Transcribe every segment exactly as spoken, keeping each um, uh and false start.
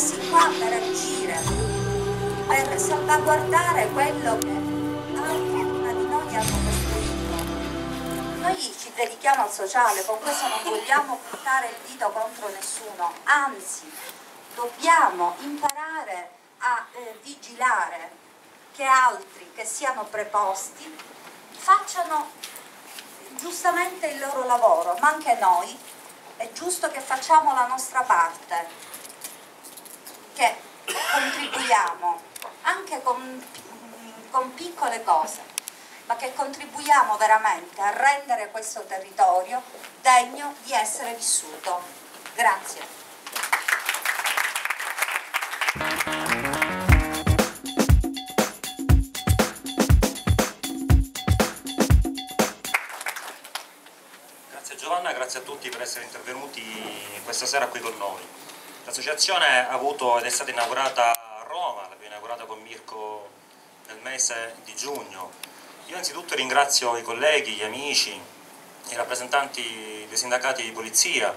messi qua per agire, per salvaguardare quello che anche prima di noi hanno costruito. Noi ci dedichiamo al sociale, con questo non vogliamo puntare il dito contro nessuno, anzi dobbiamo imparare a eh, vigilare che altri che siano preposti facciano giustamente il loro lavoro, ma anche noi è giusto che facciamo la nostra parte, che contribuiamo anche con, con piccole cose, ma che contribuiamo veramente a rendere questo territorio degno di essere vissuto. Grazie. Grazie Giovanna, grazie a tutti per essere intervenuti questa sera qui con noi. L'associazione ha avuto ed è stata inaugurata a Roma, l'abbiamo inaugurata con Mirko nel mese di giugno. Io innanzitutto ringrazio i colleghi, gli amici, i rappresentanti dei sindacati di polizia,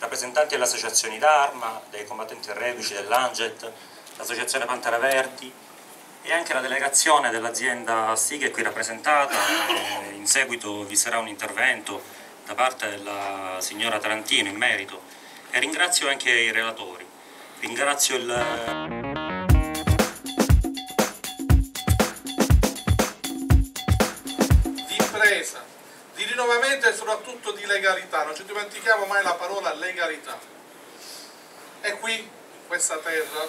rappresentanti delle associazioni d'arma, dei combattenti reduci, dell'Anget, l'associazione Pantera Verdi e anche la delegazione dell'azienda SIG è qui rappresentata. In seguito vi sarà un intervento da parte della signora Tarantino in merito e ringrazio anche i relatori. Ringrazio il... di rinnovamento e soprattutto di legalità, non ci dimentichiamo mai la parola legalità. E qui, in questa terra,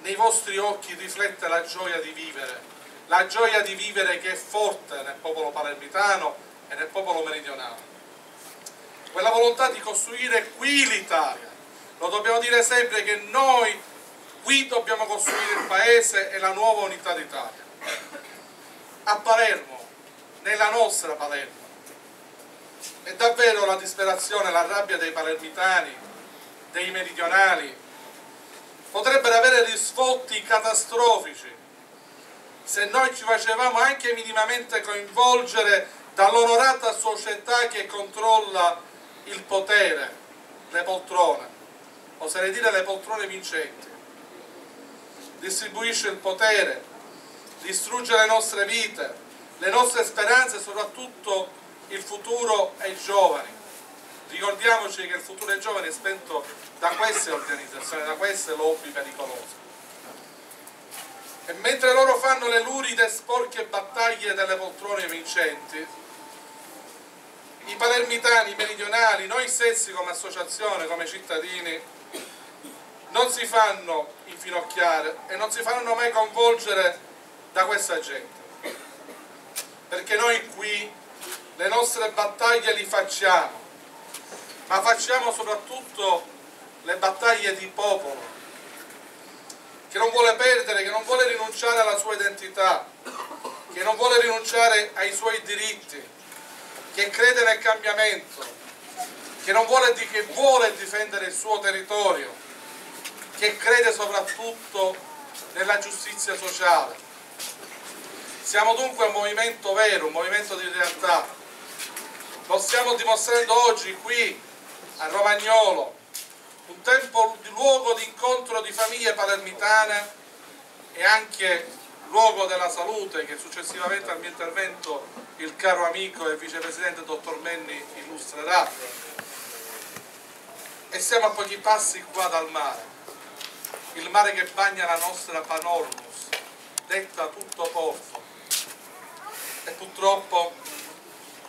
nei vostri occhi riflette la gioia di vivere, la gioia di vivere che è forte nel popolo palermitano e nel popolo meridionale. Quella volontà di costruire qui l'Italia, lo dobbiamo dire sempre che noi qui dobbiamo costruire il paese e la nuova unità d'Italia. A Palermo, nella nostra Palermo. È davvero la disperazione, la rabbia dei palermitani, dei meridionali, potrebbero avere risvolti catastrofici se noi ci facevamo anche minimamente coinvolgere dall'onorata società che controlla il potere, le poltrone, oserei dire le poltrone vincenti. Distribuisce il potere, distrugge le nostre vite, le nostre speranze e soprattutto il futuro ai giovani. Ricordiamoci che il futuro ai giovani è spento da queste organizzazioni, da queste lobby pericolose. E mentre loro fanno le luride e sporche battaglie delle poltrone vincenti, i palermitani, i meridionali, noi stessi come associazione, come cittadini, non si fanno infinocchiare e non si faranno mai coinvolgere da questa gente. Perché noi qui le nostre battaglie li facciamo, ma facciamo soprattutto le battaglie di popolo, che non vuole perdere, che non vuole rinunciare alla sua identità, che non vuole rinunciare ai suoi diritti, che crede nel cambiamento, che, non vuole, che vuole difendere il suo territorio, che crede soprattutto nella giustizia sociale. Siamo dunque un movimento vero, un movimento di realtà. Lo stiamo dimostrando oggi qui a Romagnolo, un tempo di luogo di incontro di famiglie palermitane e anche luogo della salute che successivamente al mio intervento il caro amico e vicepresidente Dottor Menni illustrerà. E siamo a pochi passi qua dal mare, il mare che bagna la nostra Panormus, detta tutto Porto. E purtroppo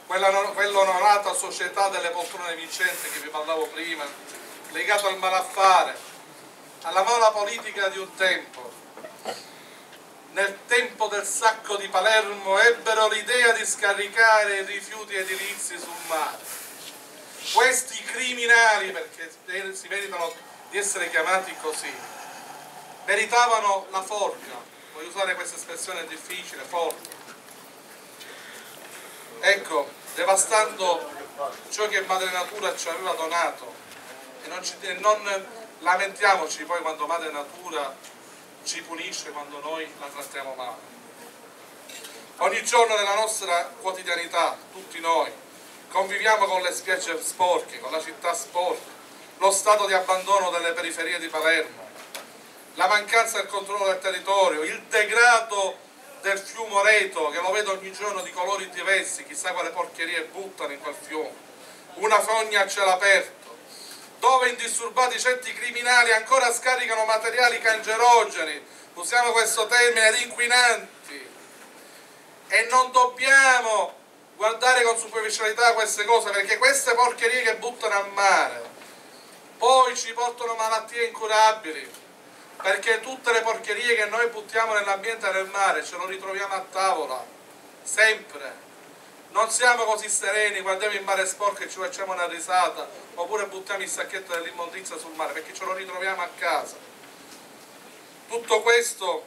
quell'onorata società delle poltrone vincenti che vi parlavo prima, legata al malaffare, alla mala politica di un tempo, nel tempo del sacco di Palermo ebbero l'idea di scaricare i rifiuti edilizi sul mare. Questi criminali, perché si meritano di essere chiamati così, meritavano la forca, voglio usare questa espressione difficile, forca. Ecco, devastando ciò che Madre Natura ci aveva donato e non, ci, e non lamentiamoci poi quando Madre Natura ci punisce, quando noi la trattiamo male. Ogni giorno nella nostra quotidianità, tutti noi, conviviamo con le spiagge sporche, con la città sporca, lo stato di abbandono delle periferie di Palermo, la mancanza del controllo del territorio, il degrado del fiume Reto, che lo vedo ogni giorno di colori diversi, chissà quale porcherie buttano in quel fiume, una fogna a cielo aperto, dove indisturbati certi criminali ancora scaricano materiali cancerogeni, usiamo questo termine, inquinanti, e non dobbiamo guardare con superficialità queste cose, perché queste porcherie che buttano a mare poi ci portano malattie incurabili, perché tutte le porcherie che noi buttiamo nell'ambiente del mare ce lo ritroviamo a tavola, sempre. Non siamo così sereni, guardiamo il mare sporco e ci facciamo una risata, oppure buttiamo il sacchetto dell'immondizia sul mare, perché ce lo ritroviamo a casa. Tutto questo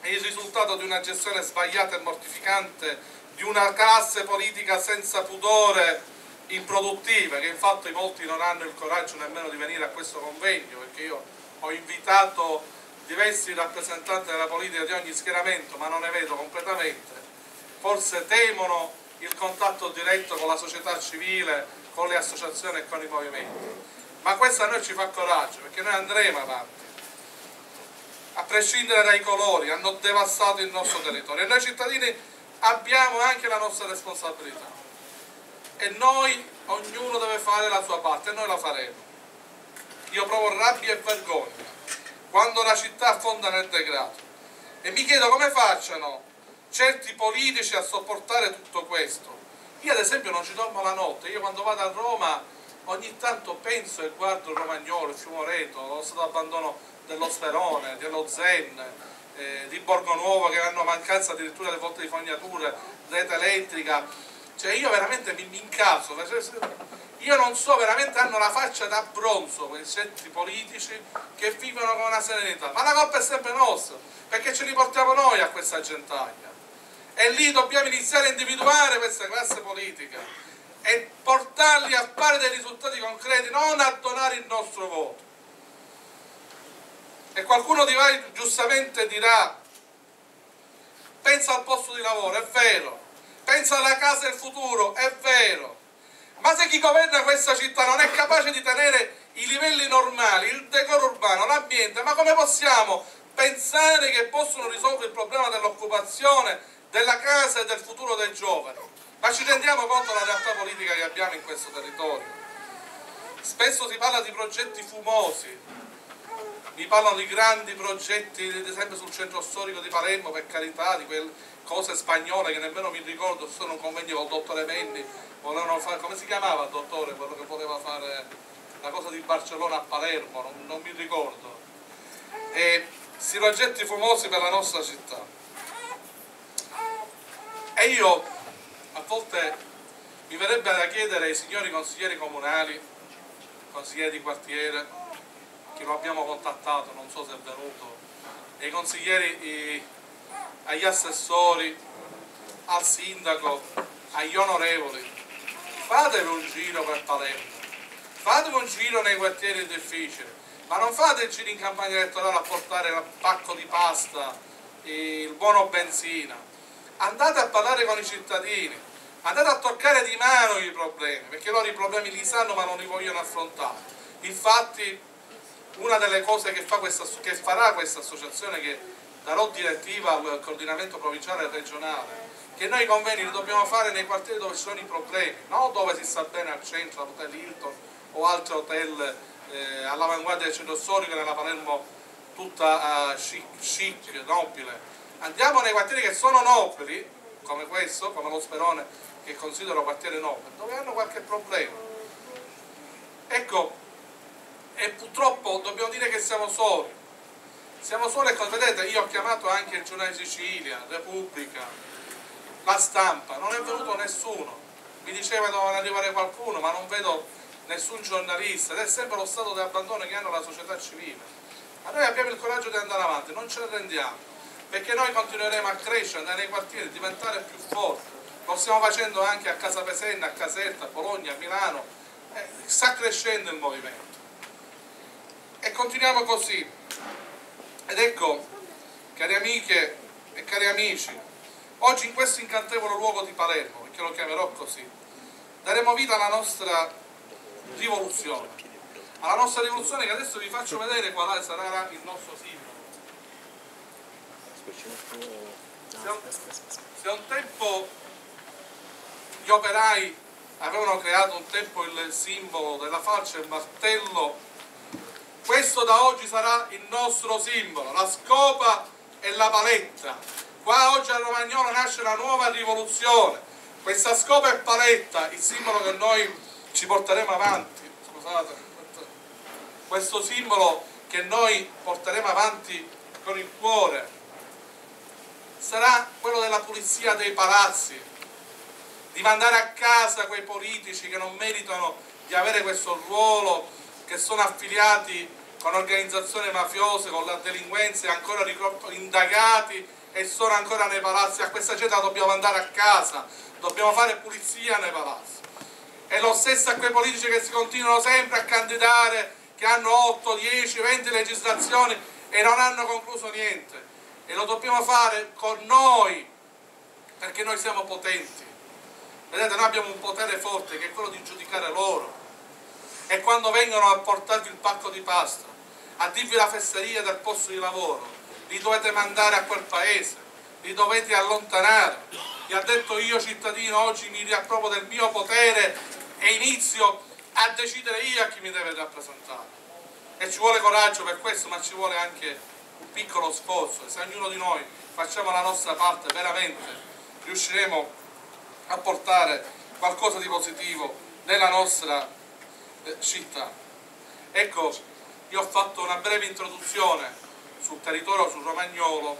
è il risultato di una gestione sbagliata e mortificante, di una classe politica senza pudore, improduttiva, che infatti molti non hanno il coraggio nemmeno di venire a questo convegno, perché io ho invitato diversi rappresentanti della politica di ogni schieramento, ma non ne vedo completamente. Forse temono il contatto diretto con la società civile, con le associazioni e con i movimenti. Ma questo a noi ci fa coraggio, perché noi andremo avanti. A prescindere dai colori, hanno devastato il nostro territorio e noi cittadini abbiamo anche la nostra responsabilità, e noi, ognuno deve fare la sua parte e noi la faremo. Io provo rabbia e vergogna quando una città affonda nel degrado e mi chiedo come facciano certi politici a sopportare tutto questo. Io ad esempio non ci dormo la notte, io quando vado a Roma ogni tanto penso e guardo il Romagnolo, il fiume Reto, lo stato abbandono dello Sperone, dello Zen, eh, di Borgo Nuovo, che hanno mancanza addirittura delle volte di fognature, rete elettrica. Cioè io veramente mi, mi incaso, io non so, veramente hanno la faccia da bronzo quei certi politici che vivono con una serenità, ma la colpa è sempre nostra, perché ce li portiamo noi a questa gentaglia, e lì dobbiamo iniziare a individuare questa classe politica e portarli a fare dei risultati concreti, non a donare il nostro voto. E qualcuno di voi giustamente dirà, pensa al posto di lavoro, è vero, pensa alla casa e al futuro, è vero, ma se chi governa questa città non è capace di tenere i livelli normali, il decoro urbano, l'ambiente, ma come possiamo pensare che possono risolvere il problema dell'occupazione, della casa e del futuro dei giovani? Ma ci rendiamo conto della realtà politica che abbiamo in questo territorio? Spesso si parla di progetti fumosi, mi parlano di grandi progetti, ad esempio sul centro storico di Palermo, per carità, di quelle cose spagnole che nemmeno mi ricordo. Sono un convegno con il dottore Menni, volevano fare, come si chiamava il dottore, quello che voleva fare la cosa di Barcellona a Palermo, non, non mi ricordo. E questi progetti famosi per la nostra città. E io a volte mi verrebbe da chiedere ai signori consiglieri comunali, consiglieri di quartiere, che lo abbiamo contattato, non so se è venuto, ai consiglieri, eh, agli assessori, al sindaco, agli onorevoli, fatevi un giro per Palermo, fatevi un giro nei quartieri difficili, ma non fate giri in campagna elettorale a portare il pacco di pasta, eh, il buono benzina, andate a parlare con i cittadini, andate a toccare di mano i problemi, perché loro i problemi li sanno ma non li vogliono affrontare. Infatti una delle cose che, fa questa, che farà questa associazione, che darò direttiva al coordinamento provinciale e regionale, che noi convegni li dobbiamo fare nei quartieri dove ci sono i problemi, non dove si sta bene al centro, all'hotel Hilton o altri hotel eh, all'avanguardia del centro storico, nella Palermo tutta eh, chic, chic, nobile. Andiamo nei quartieri che sono nobili, come questo, come lo Sperone, che considero quartiere nobile, dove hanno qualche problema. Ecco, e purtroppo dobbiamo dire che siamo soli, siamo soli e vedete, io ho chiamato anche il giornale Sicilia, Repubblica, la stampa, non è venuto nessuno, mi diceva che doveva arrivare qualcuno, ma non vedo nessun giornalista, ed è sempre lo stato di abbandono che hanno la società civile. Ma noi abbiamo il coraggio di andare avanti, non ce ne rendiamo, perché noi continueremo a crescere, andare nei quartieri, diventare più forti, lo stiamo facendo anche a Casa Pesenna, a Caserta, a Bologna, a Milano, eh, sta crescendo il movimento. E continuiamo così, ed ecco, cari amiche e cari amici, oggi in questo incantevole luogo di Palermo, perché lo chiamerò così, daremo vita alla nostra rivoluzione, alla nostra rivoluzione, che adesso vi faccio vedere qual sarà il nostro simbolo. Se un tempo gli operai avevano creato un tempo il simbolo della falce e il martello, questo da oggi sarà il nostro simbolo, la scopa e la paletta. Qua oggi a Romagnolo nasce la nuova rivoluzione, questa scopa e paletta, il simbolo che noi ci porteremo avanti, scusate, questo simbolo che noi porteremo avanti con il cuore, sarà quello della pulizia dei palazzi, di mandare a casa quei politici che non meritano di avere questo ruolo, che sono affiliati con organizzazioni mafiose, con la delinquenza, ancora indagati e sono ancora nei palazzi. A questa gente la dobbiamo mandare a casa, dobbiamo fare pulizia nei palazzi. E lo stesso a quei politici che si continuano sempre a candidare, che hanno otto, dieci, venti legislazioni e non hanno concluso niente. E lo dobbiamo fare con noi, perché noi siamo potenti. Vedete, noi abbiamo un potere forte che è quello di giudicare loro. E quando vengono a portarvi il pacco di pasta, a dirvi la fesseria del posto di lavoro, li dovete mandare a quel paese, li dovete allontanare. Vi ha detto: io cittadino oggi mi riapproprio del mio potere e inizio a decidere io a chi mi deve rappresentare. E ci vuole coraggio per questo, ma ci vuole anche un piccolo sforzo. E se ognuno di noi facciamo la nostra parte, veramente riusciremo a portare qualcosa di positivo nella nostra città. Ecco, io ho fatto una breve introduzione sul territorio, sul romagnolo,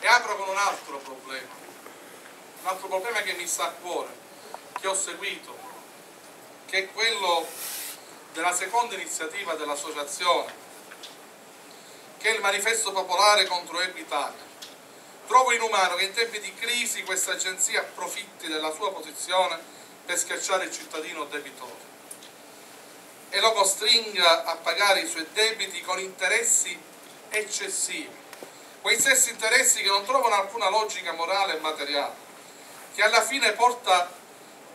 e apro con un altro problema, un altro problema che mi sta a cuore, che ho seguito, che è quello della seconda iniziativa dell'associazione, che è il manifesto popolare contro Equitalia. Trovo inumano che in tempi di crisi questa agenzia approfitti della sua posizione per schiacciare il cittadino debitore e lo costringa a pagare i suoi debiti con interessi eccessivi, quei stessi interessi che non trovano alcuna logica morale e materiale, che alla fine porta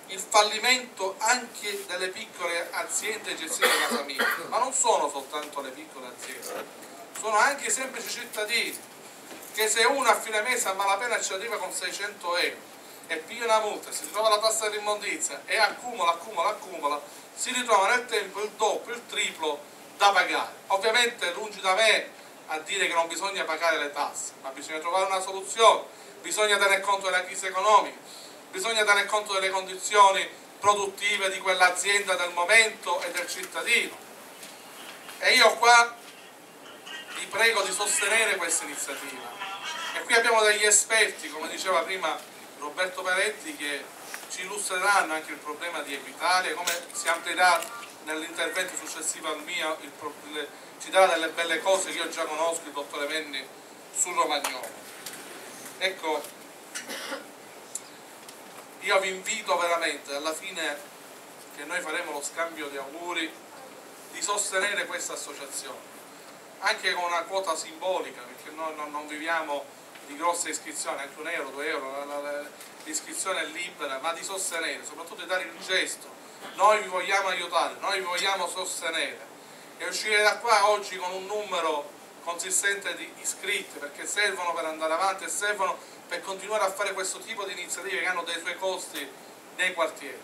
il fallimento anche delle piccole aziende gestite dalla famiglia. Ma non sono soltanto le piccole aziende, sono anche i semplici cittadini, che se uno a fine mese a malapena ci arriva con seicento euro e piglia una multa, si ritrova la tassa dell'immondizia e accumula, accumula, accumula, si ritrova nel tempo il doppio, il triplo da pagare. Ovviamente lungi da me a dire che non bisogna pagare le tasse, ma bisogna trovare una soluzione, bisogna tener conto della crisi economica, bisogna tener conto delle condizioni produttive di quell'azienda del momento e del cittadino. E io qua vi prego di sostenere questa iniziativa. E qui abbiamo degli esperti, come diceva prima Roberto Peretti, che ci illustreranno anche il problema di Equitalia, come si amplierà nell'intervento successivo al mio, il, le, ci darà delle belle cose che io già conosco, il dottore Menni, sul Romagnolo. Ecco, io vi invito veramente, alla fine che noi faremo lo scambio di auguri, di sostenere questa associazione, anche con una quota simbolica, perché noi non, non viviamo di grosse iscrizioni, anche un euro, due euro, l'iscrizione è libera, ma di sostenere, soprattutto di dare il gesto. Noi vi vogliamo aiutare, noi vi vogliamo sostenere, e uscire da qua oggi con un numero consistente di iscritti, perché servono per andare avanti e servono per continuare a fare questo tipo di iniziative che hanno dei suoi costi nei quartieri.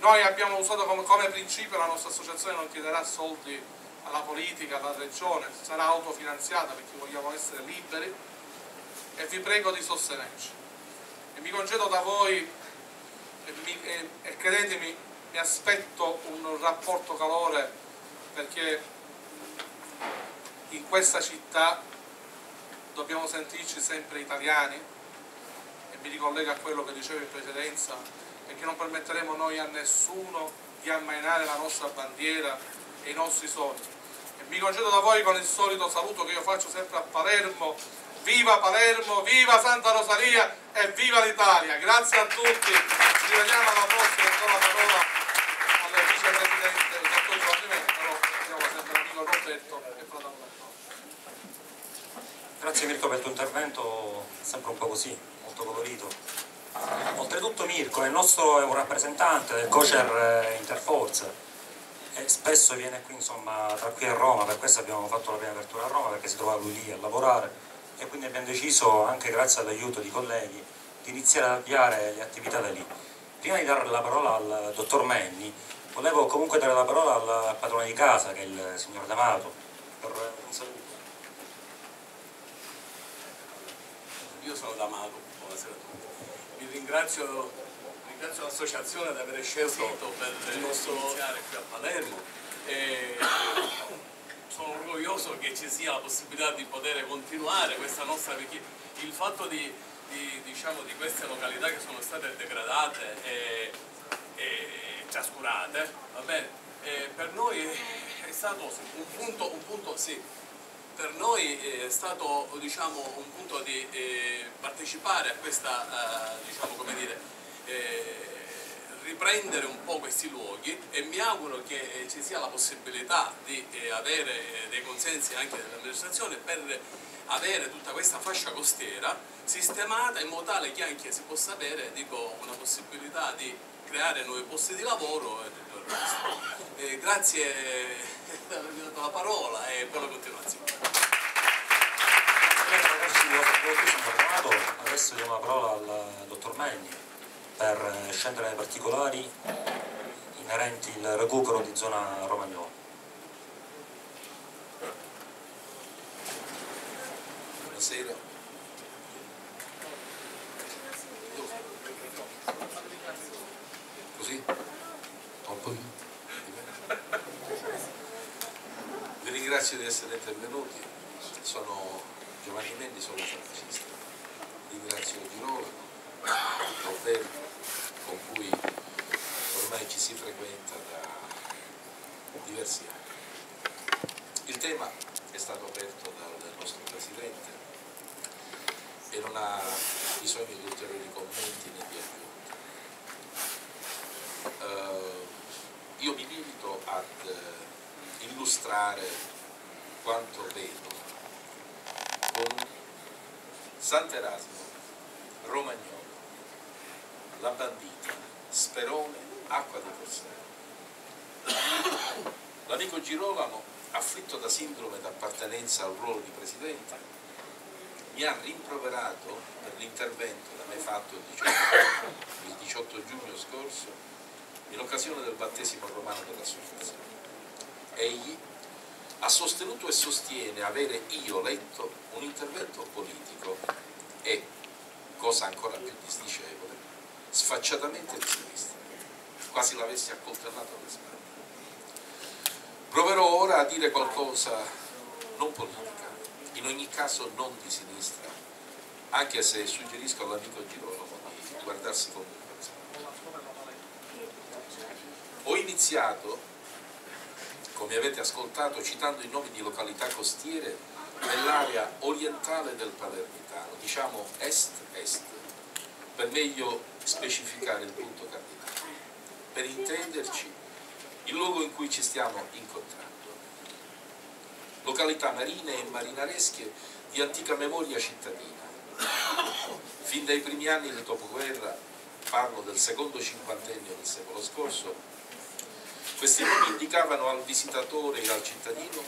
Noi abbiamo usato come, come principio, la nostra associazione non chiederà soldi alla politica, alla regione, sarà autofinanziata perché vogliamo essere liberi, e vi prego di sostenerci. E mi congedo da voi e, mi, e, e credetemi, mi aspetto un rapporto calore, perché in questa città dobbiamo sentirci sempre italiani, e mi ricollego a quello che dicevo in precedenza, perché non permetteremo noi a nessuno di ammainare la nostra bandiera e i nostri sogni. E mi congedo da voi con il solito saluto che io faccio sempre a Palermo: viva Palermo, viva Santa Rosalia e viva l'Italia! Grazie a tutti, ci vediamo alla prossima. Con la parola al vicepresidente del dottor Giovanni Mendi, però siamo sempre amico Roberto e fratello. Grazie Mirko per il tuo intervento, sempre un po' così, molto colorito. Oltretutto Mirko è il nostro, è un rappresentante del Cocer Interforce, e spesso viene qui, insomma, da qui a Roma, per questo abbiamo fatto la prima apertura a Roma, perché si trovava lui lì a lavorare, e quindi abbiamo deciso, anche grazie all'aiuto di colleghi, di iniziare ad avviare le attività da lì. Prima di dare la parola al dottor Menni, volevo comunque dare la parola al padrone di casa, che è il signor D'Amato, per un saluto. Io sono D'Amato, buonasera a tutti. Vi ringrazio, ringrazio l'associazione di aver scelto per il nostro iniziare qui a Palermo. E sono orgoglioso che ci sia la possibilità di poter continuare questa nostra vecchia. Il fatto di, di, diciamo, di queste località che sono state degradate e, e trascurate, va bene? E per noi è stato un punto, un punto sì. Per noi è stato, diciamo, un punto di eh, partecipare a questa, eh, diciamo, come dire, eh, riprendere un po' questi luoghi, e mi auguro che ci sia la possibilità di eh, avere dei consensi anche dell'amministrazione per avere tutta questa fascia costiera sistemata in modo tale che anche si possa avere, dico, una possibilità di creare nuovi posti di lavoro e tutto il resto. Eh, grazie per avermi dato la parola e buona continuazione. Adesso diamo la parola al dottor Menni per scendere nei particolari inerenti al recupero di zona Romagnolo. Buonasera. Così? Troppo? Vi ringrazio di essere intervenuti, sono Giovanni Mendi, sono farmacista, ringrazio Girolamo, Roberto, con cui ormai ci si frequenta da diversi anni. Il tema è stato aperto dal nostro Presidente e non ha bisogno di ulteriori commenti né di aggiunte. Uh, io mi limito ad... Uh, illustrare quanto vedo con Sant'Erasmo, Romagnolo, La Bandita, Sperone, Acqua dei Corsari. L'amico Girolamo, afflitto da sindrome d'appartenenza al ruolo di Presidente, mi ha rimproverato per l'intervento da me fatto il diciotto giugno scorso in occasione del battesimo romano dell'associazione. Egli ha sostenuto e sostiene avere io letto un intervento politico e, cosa ancora più disdicevole, sfacciatamente di sinistra, quasi l'avessi accoltellato alle spalle. Proverò ora a dire qualcosa non politica, in ogni caso non di sinistra, anche se suggerisco all'amico Girolamo di guardarsi con attenzione. Ho iniziato, come avete ascoltato, citando i nomi di località costiere nell'area orientale del palermitano, diciamo est-est, per meglio specificare il punto cardinale, per intenderci il luogo in cui ci stiamo incontrando. Località marine e marinaresche di antica memoria cittadina. Fin dai primi anni del dopoguerra, parlo del secondo cinquantennio del secolo scorso, questi nomi indicavano al visitatore e al cittadino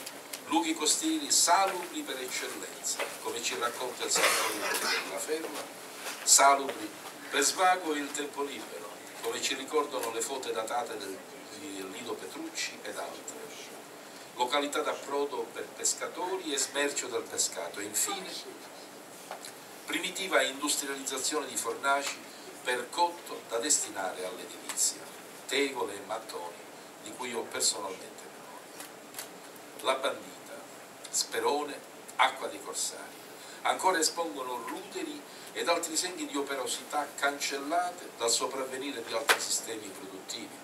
luoghi costieri salubri per eccellenza, come ci racconta il santuario della Ferma, salubri per svago e il tempo libero, come ci ricordano le foto datate del, di Lido Petrucci ed altre. Località d'approdo per pescatori e smercio del pescato. E infine, primitiva industrializzazione di fornaci per cotto da destinare all'edilizia, tegole e mattoni, di cui ho personalmente memoria. La Bandita, Sperone, Acqua dei Corsari, ancora espongono ruderi ed altri segni di operosità cancellate dal sopravvenire di altri sistemi produttivi,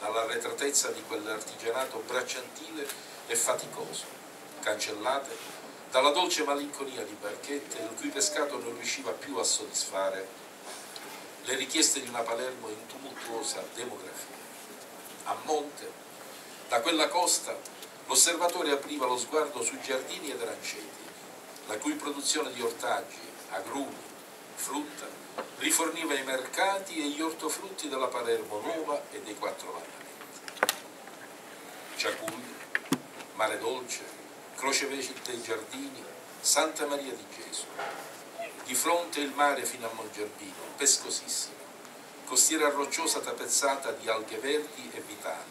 dall'arretratezza di quell'artigianato bracciantile e faticoso, cancellate dalla dolce malinconia di barchette il cui pescato non riusciva più a soddisfare le richieste di una Palermo in tumultuosa demografia. A monte, da quella costa, l'osservatore apriva lo sguardo su giardini ed aranceti, la cui produzione di ortaggi, agrumi, frutta, riforniva i mercati e gli ortofrutti della Palermo Nuova e dei quattro vallamenti. Ciaculli, Mare Dolce, Crocevecite dei Giardini, Santa Maria di Gesù. Di fronte il mare fino a Mongerbino, pescosissimo, costiera rocciosa tappezzata di alghe verdi e vitali,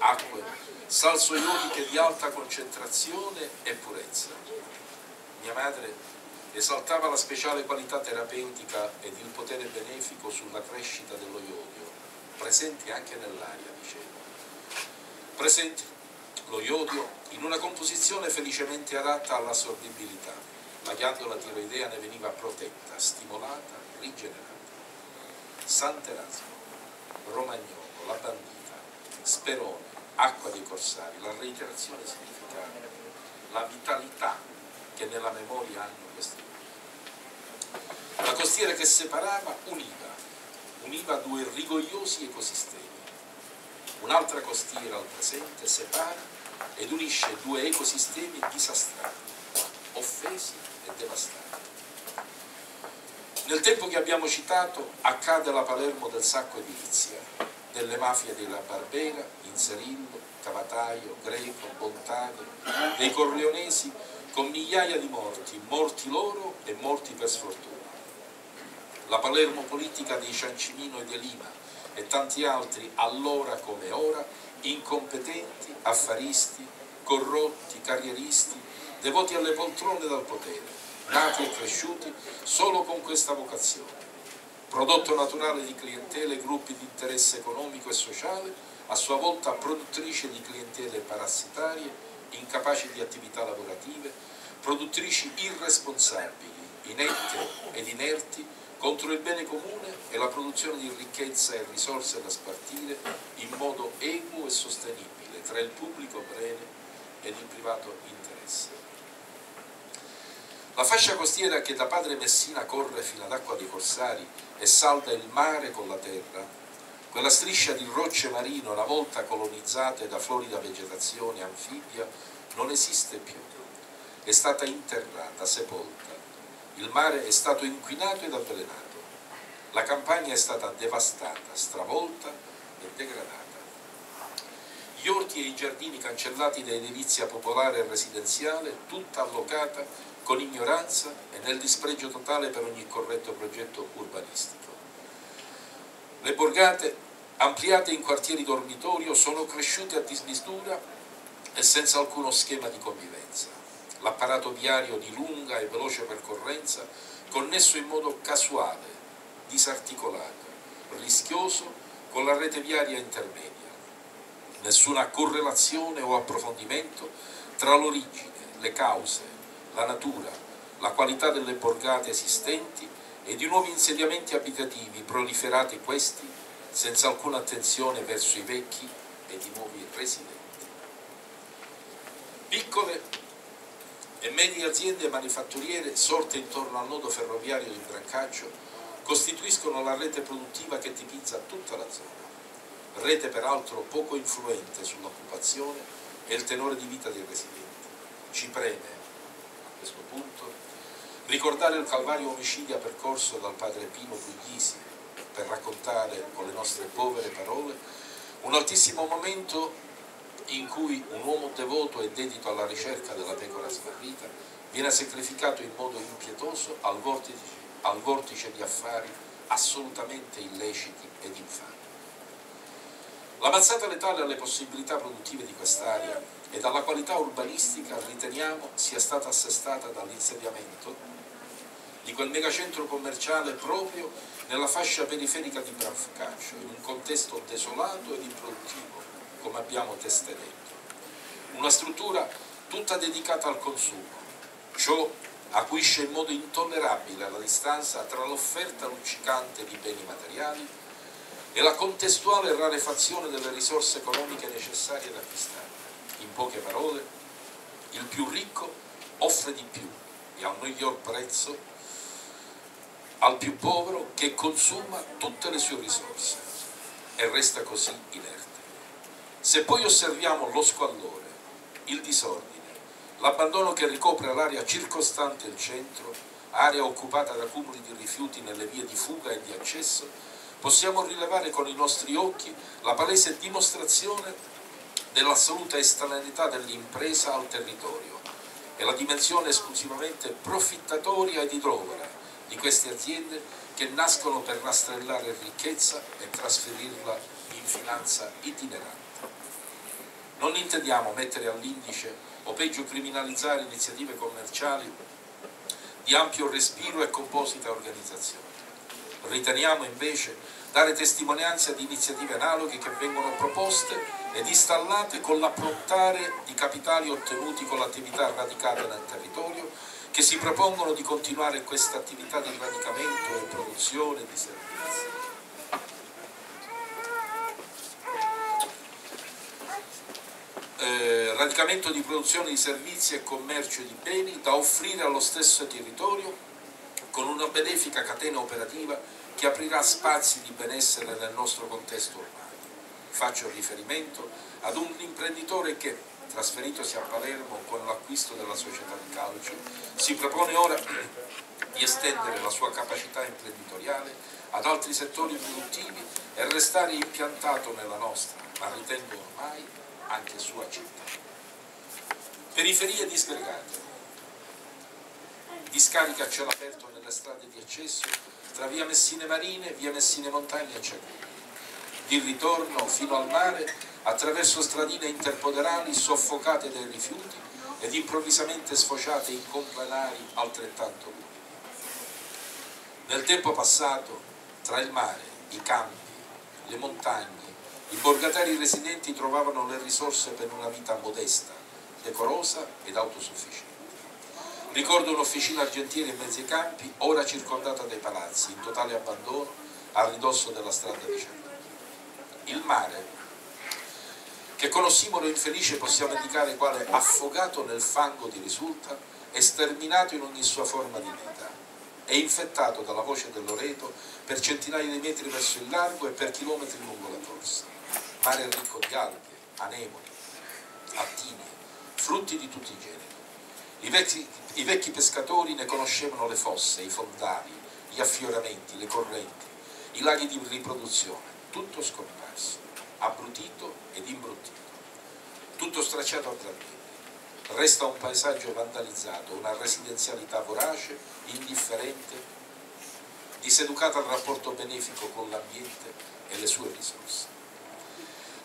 acque salsoioniche di alta concentrazione e purezza. Mia madre esaltava la speciale qualità terapeutica ed il potere benefico sulla crescita dello iodio, presenti anche nell'aria, diceva. Presenti lo iodio in una composizione felicemente adatta alla sorbibilità. La ghiandola tiroidea ne veniva protetta, stimolata, rigenerata. Sant'Erasmo, Romagnolo, la bandita, Sperone, Acqua dei Corsari, la reiterazione significa la vitalità che nella memoria hanno questi. La costiera che separava univa, univa due rigogliosi ecosistemi. Un'altra costiera al presente separa ed unisce due ecosistemi disastrati, offesi e devastati. Nel tempo che abbiamo citato accade la Palermo del sacco edilizia, delle mafie della Barbera, Inserillo, Cavataio, Greco, Bontani, dei Corleonesi, con migliaia di morti, morti loro e morti per sfortuna. La Palermo politica dei Ciancimino e De Lima e tanti altri, allora come ora, incompetenti, affaristi, corrotti, carrieristi, devoti alle poltrone dal potere, nati e cresciuti solo con questa vocazione, prodotto naturale di clientele, gruppi di interesse economico e sociale, a sua volta produttrice di clientele parassitarie, incapaci di attività lavorative, produttrici irresponsabili, inette ed inerti contro il bene comune e la produzione di ricchezza e risorse da spartire in modo equo e sostenibile tra il pubblico bene ed il privato interesse. La fascia costiera che da Padre Messina corre fino ad Acqua dei Corsari e salda il mare con la terra, quella striscia di rocce marine una volta colonizzate da florida vegetazione anfibia, non esiste più, è stata interrata, sepolta, il mare è stato inquinato ed avvelenato, la campagna è stata devastata, stravolta e degradata. Gli orti e i giardini cancellati da edilizia popolare e residenziale, tutta allocata con ignoranza e nel dispregio totale per ogni corretto progetto urbanistico. Le borgate, ampliate in quartieri dormitorio, sono cresciute a dismisura e senza alcuno schema di convivenza. L'apparato viario di lunga e veloce percorrenza, connesso in modo casuale, disarticolato, rischioso con la rete viaria intermedia. Nessuna correlazione o approfondimento tra l'origine, le cause, la natura, la qualità delle borgate esistenti e di nuovi insediamenti abitativi, proliferati questi senza alcuna attenzione verso i vecchi e i nuovi residenti. Piccole e medie aziende manifatturiere sorte intorno al nodo ferroviario di Brancaccio costituiscono la rete produttiva che tipizza tutta la zona, rete peraltro poco influente sull'occupazione e il tenore di vita dei residenti. Ci preme, a questo punto, ricordare il calvario omicidio percorso dal padre Pino Puglisi per raccontare con le nostre povere parole un altissimo momento in cui un uomo devoto e dedito alla ricerca della pecora smarrita viene sacrificato in modo impietoso al vortice, al vortice di affari assolutamente illeciti ed infami. La mazzata letale alle possibilità produttive di quest'area e dalla qualità urbanistica riteniamo sia stata assestata dall'insediamento di quel megacentro commerciale proprio nella fascia periferica di Brancaccio, in un contesto desolato ed improduttivo, come abbiamo testé detto. Una struttura tutta dedicata al consumo, ciò acuisce in modo intollerabile la distanza tra l'offerta luccicante di beni materiali e la contestuale rarefazione delle risorse economiche necessarie ad acquistare. In poche parole, il più ricco offre di più e a un miglior prezzo al più povero che consuma tutte le sue risorse e resta così inerte. Se poi osserviamo lo squallore, il disordine, l'abbandono che ricopre l'area circostante il centro, area occupata da cumuli di rifiuti nelle vie di fuga e di accesso, possiamo rilevare con i nostri occhi la palese dimostrazione dell'assoluta estraneità dell'impresa al territorio e la dimensione esclusivamente profittatoria ed idrogena di queste aziende che nascono per rastrellare ricchezza e trasferirla in finanza itinerante. Non intendiamo mettere all'indice o peggio criminalizzare iniziative commerciali di ampio respiro e composita organizzazione. Riteniamo invece dare testimonianza di iniziative analoghe che vengono proposte ed installate con l'approntare di capitali ottenuti con l'attività radicata nel territorio, che si propongono di continuare questa attività di radicamento e produzione di servizi. Eh, radicamento di produzione di servizi e commercio di beni da offrire allo stesso territorio con una benefica catena operativa che aprirà spazi di benessere nel nostro contesto urbano. Faccio riferimento ad un imprenditore che, trasferitosi a Palermo con l'acquisto della società di calcio, si propone ora di estendere la sua capacità imprenditoriale ad altri settori produttivi e restare impiantato nella nostra, ma ritengo ormai anche sua città. Periferie disgregate. Discarica a cielo aperto nelle strade di accesso tra via Messine Marine, via Messine Montagne e Ciaculli. Di ritorno fino al mare attraverso stradine interpoderali soffocate dai rifiuti ed improvvisamente sfociate in complanari altrettanto lunghi. Nel tempo passato, tra il mare, i campi, le montagne, i borgatari residenti trovavano le risorse per una vita modesta, decorosa ed autosufficiente. Ricordo un'officina argentiera in mezzo ai campi, ora circondata dai palazzi, in totale abbandono, a ridosso della strada di Cerno. Il mare, che con ossimoro infelice possiamo indicare quale affogato nel fango di risulta, è sterminato in ogni sua forma di vita, è infettato dalla voce dell'Oreto per centinaia di metri verso il largo e per chilometri lungo la torsa. Mare ricco di alghe, anemoni, attine, frutti di tutti i generi. I vecchi, i vecchi pescatori ne conoscevano le fosse, i fondali, gli affioramenti, le correnti, i laghi di riproduzione, tutto scomparso, abbrutito ed imbruttito, tutto stracciato a tratti. Resta un paesaggio vandalizzato, una residenzialità vorace, indifferente, diseducata al rapporto benefico con l'ambiente e le sue risorse.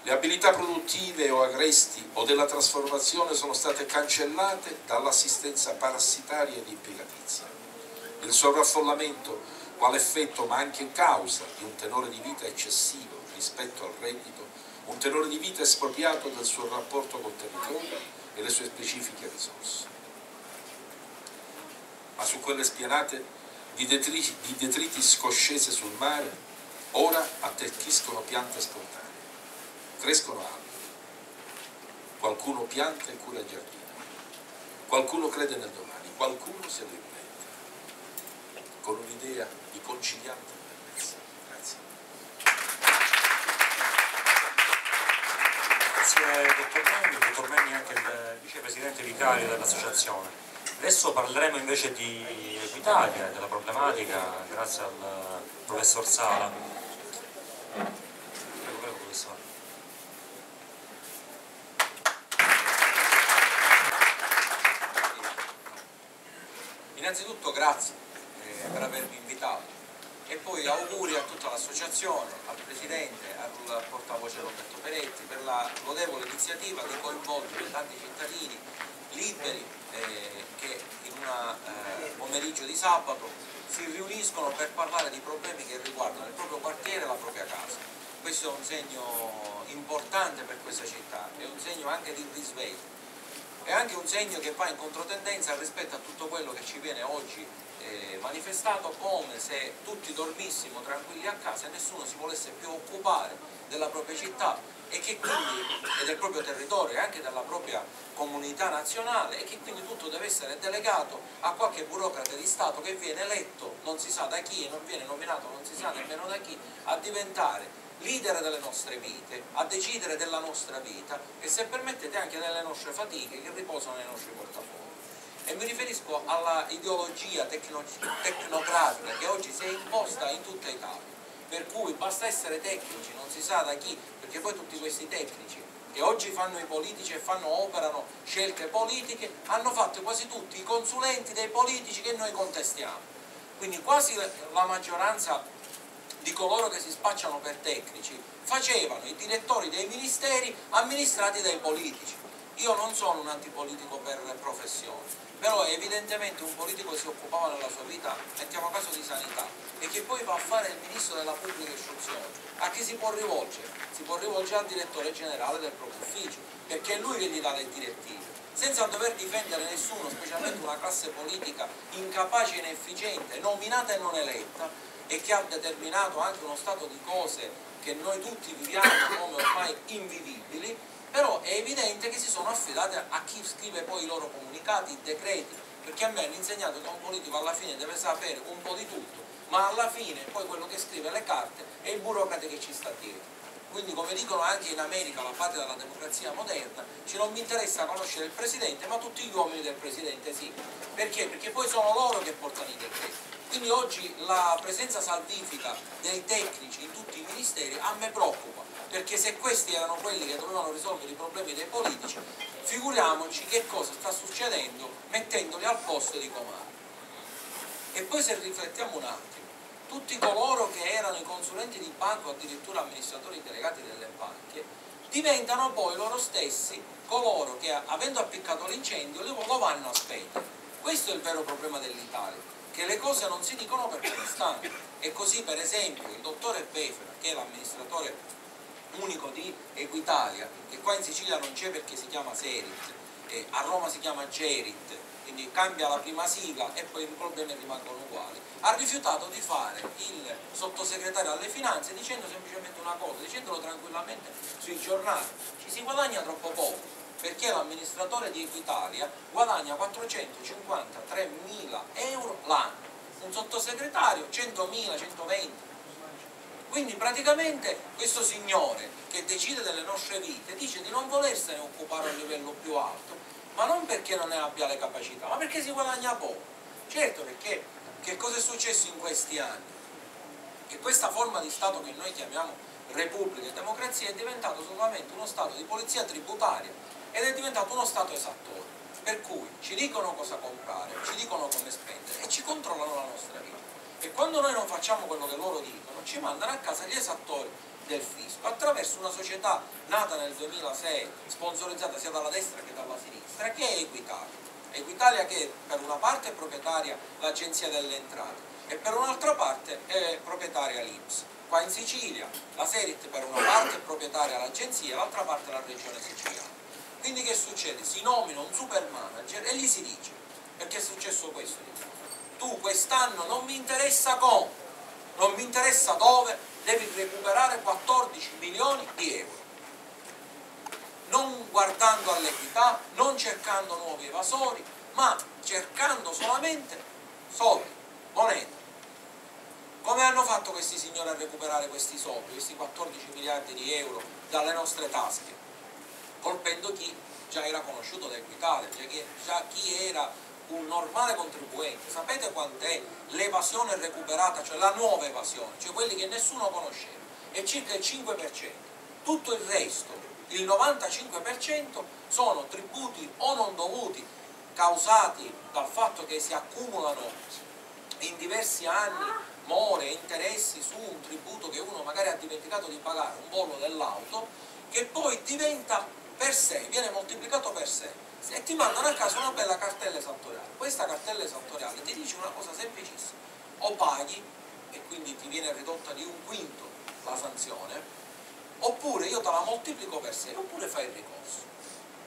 Le abilità produttive o agresti o della trasformazione sono state cancellate dall'assistenza parassitaria ed impiegatizia. Il sovraffollamento, quale effetto ma anche causa di un tenore di vita eccessivo rispetto al reddito, un tenore di vita espropriato del suo rapporto col territorio e le sue specifiche risorse. Ma su quelle spianate di detriti, di detriti scoscese sul mare, ora attecchiscono piante spontanee, crescono alberi, qualcuno pianta e cura il giardino, qualcuno crede nel domani, qualcuno se lo inventa, con un'idea di conciliante. Grazie dottor Menni, dottor Menni è anche il vicepresidente vicario dell'associazione. Adesso parleremo invece di Equitalia, della problematica, grazie al professor Sala. Prego, prego professore. Innanzitutto grazie eh, per avermi invitato e poi auguri a tutta l'associazione, al presidente, al portavoce Roberto Peretti per la lodevole iniziativa di coinvolgere tanti cittadini liberi eh, che in un eh, pomeriggio di sabato si riuniscono per parlare di problemi che riguardano il proprio quartiere e la propria casa. Questo è un segno importante per questa città, è un segno anche di risveglio, è anche un segno che va in controtendenza rispetto a tutto quello che ci viene oggi eh, manifestato, come se tutti dormissimo tranquilli a casa e nessuno si volesse più occupare della propria città e che quindi, e del proprio territorio e anche della propria comunità nazionale, e che quindi tutto deve essere delegato a qualche burocrate di Stato che viene eletto non si sa da chi e non viene nominato non si sa nemmeno da chi a diventare leader delle nostre vite, a decidere della nostra vita e, se permettete, anche delle nostre fatiche che riposano nei nostri portafogli. E mi riferisco alla ideologia tecno tecnocratica che oggi si è imposta in tutta Italia, per cui basta essere tecnici, non si sa da chi, perché poi tutti questi tecnici che oggi fanno i politici e fanno, operano scelte politiche, hanno fatto quasi tutti i consulenti dei politici che noi contestiamo. Quindi quasi la maggioranza di coloro che si spacciano per tecnici facevano i direttori dei ministeri amministrati dai politici. Io non sono un antipolitico per professione, però evidentemente un politico si occupava nella sua vita, mettiamo a caso, di sanità, e che poi va a fare il ministro della pubblica istruzione. A chi si può rivolgere? Si può rivolgere al direttore generale del proprio ufficio, perché è lui che gli dà le direttive, senza dover difendere nessuno, specialmente una classe politica incapace e inefficiente, nominata e non eletta, e che ha determinato anche uno stato di cose che noi tutti viviamo come ormai invivibili. Però è evidente che si sono affidate a chi scrive poi i loro comunicati, i decreti, perché a me hanno insegnato che un politico alla fine deve sapere un po' di tutto, ma alla fine poi quello che scrive le carte è il burocrate che ci sta dietro. Quindi, come dicono anche in America, la patria della democrazia moderna, ci non mi interessa conoscere il Presidente, ma tutti gli uomini del Presidente sì. Perché? Perché poi sono loro che portano i decreti. Quindi oggi la presenza salvifica dei tecnici in tutti i ministeri a me preoccupa, perché se questi erano quelli che dovevano risolvere i problemi dei politici, figuriamoci che cosa sta succedendo mettendoli al posto di comando. E poi, se riflettiamo un attimo, tutti coloro che erano i consulenti di banca o addirittura amministratori delegati delle banche diventano poi loro stessi coloro che, avendo appiccato l'incendio, lo vanno a spegnere. Questo è il vero problema dell'Italia, che le cose non si dicono per come stanno. E così, per esempio, il dottore Befera, che è l'amministratore unico di Equitalia, che qua in Sicilia non c'è perché si chiama Serit, eh, a Roma si chiama Gerit, quindi cambia la prima sigla e poi i problemi rimangono uguali, ha rifiutato di fare il sottosegretario alle finanze, dicendo semplicemente una cosa, dicendolo tranquillamente sui giornali: ci si guadagna troppo poco, perché l'amministratore di Equitalia guadagna quattrocentocinquantatremila euro l'anno, un sottosegretario centomila, centoventi. Quindi praticamente questo signore che decide delle nostre vite dice di non volersene occupare a un livello più alto, ma non perché non ne abbia le capacità, ma perché si guadagna poco. Certo, perché che cosa è successo in questi anni? Che questa forma di Stato che noi chiamiamo Repubblica e democrazia è diventato solamente uno Stato di polizia tributaria, ed è diventato uno Stato esattore, per cui ci dicono cosa comprare, ci dicono come spendere e ci controllano la nostra vita. E quando noi non facciamo quello che loro dicono, ci mandano a casa gli esattori del fisco, attraverso una società nata nel duemilasei, sponsorizzata sia dalla destra che dalla sinistra, che è Equitalia. Equitalia che per una parte è proprietaria l'Agenzia delle Entrate e per un'altra parte è proprietaria l'I N P S. Qua in Sicilia la Serit per una parte è proprietaria l'Agenzia e l'altra parte la Regione Siciliana. Quindi che succede? Si nomina un super manager e gli si dice, perché è successo questo, tu quest'anno non mi interessa come, non mi interessa dove, devi recuperare quattordici milioni di euro, non guardando all'equità, non cercando nuovi evasori, ma cercando solamente soldi, moneta. Come hanno fatto questi signori a recuperare questi soldi, questi quattordici miliardi di euro dalle nostre tasche? Colpendo chi già era conosciuto da Equitalia, cioè già chi era un normale contribuente. Sapete quant'è l'evasione recuperata, cioè la nuova evasione, cioè quelli che nessuno conosceva? È circa il cinque per cento. Tutto il resto, il novantacinque per cento, sono tributi o non dovuti, causati dal fatto che si accumulano in diversi anni more, interessi su un tributo che uno magari ha dimenticato di pagare, un bollo dell'auto, che poi diventa per sé, viene moltiplicato per sé, e ti mandano a casa una bella cartella esattoriale. Questa cartella esattoriale ti dice una cosa semplicissima: o paghi, e quindi ti viene ridotta di un quinto la sanzione, oppure io te la moltiplico per sé, oppure fai il ricorso.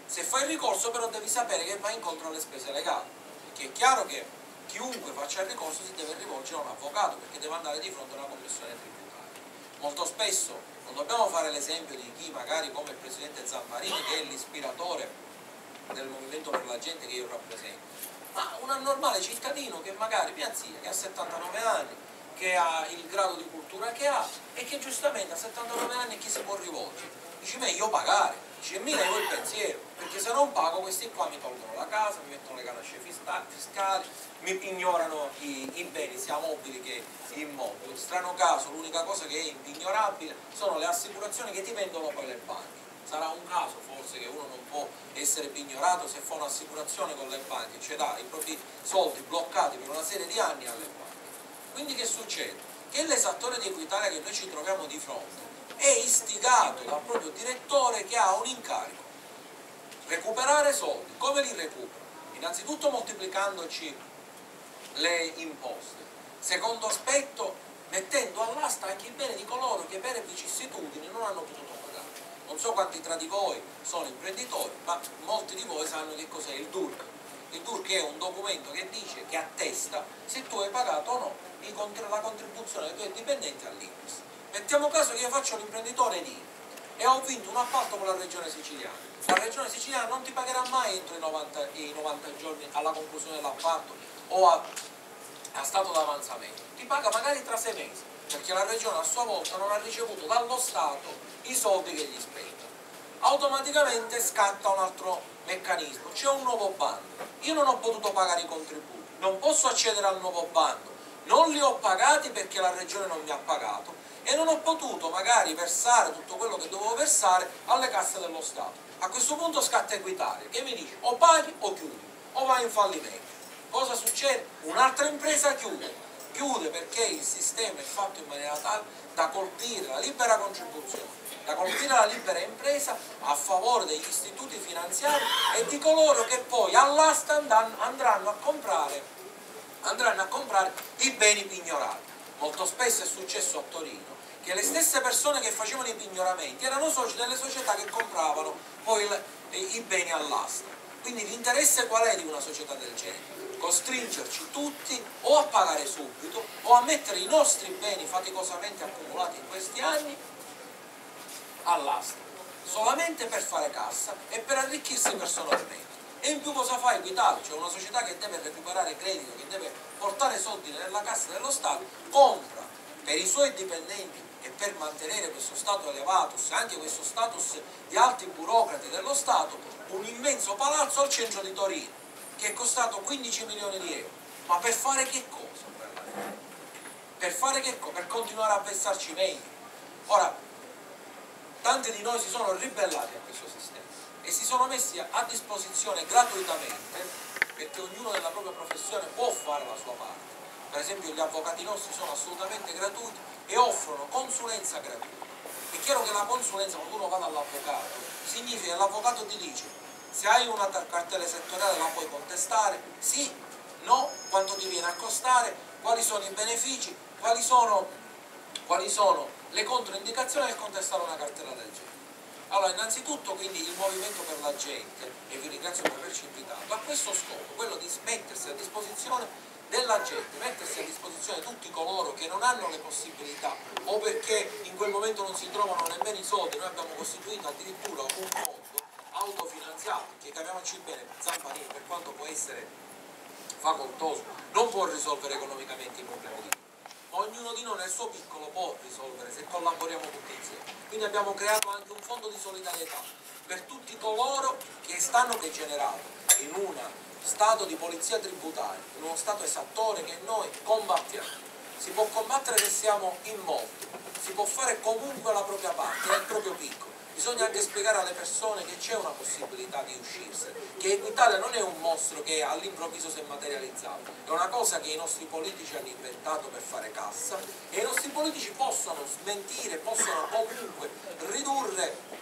Se fai il ricorso però devi sapere che vai incontro alle spese legali, perché è chiaro che chiunque faccia il ricorso si deve rivolgere a un avvocato, perché deve andare di fronte a una commissione tributaria. Molto spesso non dobbiamo fare l'esempio di chi magari, come il presidente Zamparini, che è l'ispiratore del movimento per la gente che io rappresento, ma un normale cittadino che magari pianzia, che ha settantanove anni, che ha il grado di cultura che ha e che giustamente a settantanove anni chi si può rivolgere? Dice: meglio pagare, dice mi levo il pensiero, perché se non pago questi qua mi tolgono la casa, mi mettono le ganasce fiscali, mi ignorano i, i beni sia mobili che immobili. In strano caso l'unica cosa che è ignorabile sono le assicurazioni che ti vendono poi le banche. sarà un caso forse che uno non può essere pignorato se fa un'assicurazione con le banche, cioè dà i propri soldi bloccati per una serie di anni alle banche. Quindi che succede? Che l'esattore di Equitalia che noi ci troviamo di fronte è istigato dal proprio direttore che ha un incarico: recuperare soldi. Come li recupera? Innanzitutto moltiplicandoci le imposte, secondo aspetto mettendo all'asta anche i beni di coloro che per vicissitudini non hanno potuto pagare. Non so quanti tra di voi sono imprenditori, ma molti di voi sanno che cos'è il D U R C. Il D U R C è un documento che dice, che attesta se tu hai pagato o no la contribuzione dei tuoi dipendenti all'I N P S. Mettiamo caso che io faccio l'imprenditore lì e ho vinto un appalto con la regione siciliana. La regione siciliana non ti pagherà mai entro i novanta, i novanta giorni alla conclusione dell'appalto o a, a stato d'avanzamento, ti paga magari tra sei mesi, perché la regione a sua volta non ha ricevuto dallo Stato i soldi che gli spettano. Automaticamente scatta un altro meccanismo, c'è un nuovo bando, io non ho potuto pagare i contributi, non posso accedere al nuovo bando, non li ho pagati perché la regione non mi ha pagato e non ho potuto magari versare tutto quello che dovevo versare alle casse dello Stato. A questo punto scatta Equitalia, che mi dice o paghi o chiudi, o vai in fallimento. Cosa succede? Un'altra impresa chiude, chiude perché il sistema è fatto in maniera tale da colpire la libera contribuzione, da colpire la libera impresa a favore degli istituti finanziari e di coloro che poi all'asta andranno a comprare, andranno a comprare i beni pignorati. Molto spesso è successo a Torino che le stesse persone che facevano i pignoramenti erano soci delle società che compravano poi il, i beni all'asta. Quindi l'interesse qual è di una società del genere? Costringerci tutti o a pagare subito o a mettere i nostri beni faticosamente accumulati in questi anni all'asta, solamente per fare cassa e per arricchirsi personalmente. E in più cosa fa Equitalia? Cioè una società che deve recuperare credito, che deve portare soldi nella cassa dello Stato, compra per i suoi dipendenti e per mantenere questo stato elevato, anche questo status di alti burocrati dello Stato, un immenso palazzo al centro di Torino, che è costato quindici milioni di euro. Ma per fare che cosa? Per fare che cosa? Per continuare a pensarci meglio. Ora, tanti di noi si sono ribellati a questo sistema e si sono messi a disposizione gratuitamente, perché ognuno nella propria professione può fare la sua parte. Per esempio gli avvocati nostri sono assolutamente gratuiti e offrono consulenza gratuita. È chiaro che la consulenza, quando uno va dall'avvocato, significa che l'avvocato ti dice se hai una cartella settoriale la puoi contestare, sì, no, quanto ti viene a costare, quali sono i benefici, quali sono, quali sono le controindicazioni nel contestare una cartella del genere. Allora, innanzitutto quindi il Movimento per la Gente, e vi ringrazio per averci invitato, ha questo scopo, quello di mettersi a disposizione della gente, mettersi a disposizione tutti coloro che non hanno le possibilità o perché in quel momento non si trovano nemmeno i soldi. Noi abbiamo costituito addirittura un fondo autofinanziato che, capiamoci bene, Zamparini, per quanto può essere facoltoso, non può risolvere economicamente i problemi di tutti. Ognuno di noi nel suo piccolo può risolvere se collaboriamo tutti insieme. Quindi abbiamo creato anche un fondo di solidarietà per tutti coloro che stanno degenerando in una stato di polizia tributaria, in uno stato esattore che noi combattiamo. Si può combattere se siamo in molti, si può fare comunque la propria parte, nel proprio piccolo. Bisogna anche spiegare alle persone che c'è una possibilità di uscirsi, che Equitalia non è un mostro che all'improvviso si è materializzato, è una cosa che i nostri politici hanno inventato per fare cassa e i nostri politici possono smentire, possono comunque ridurre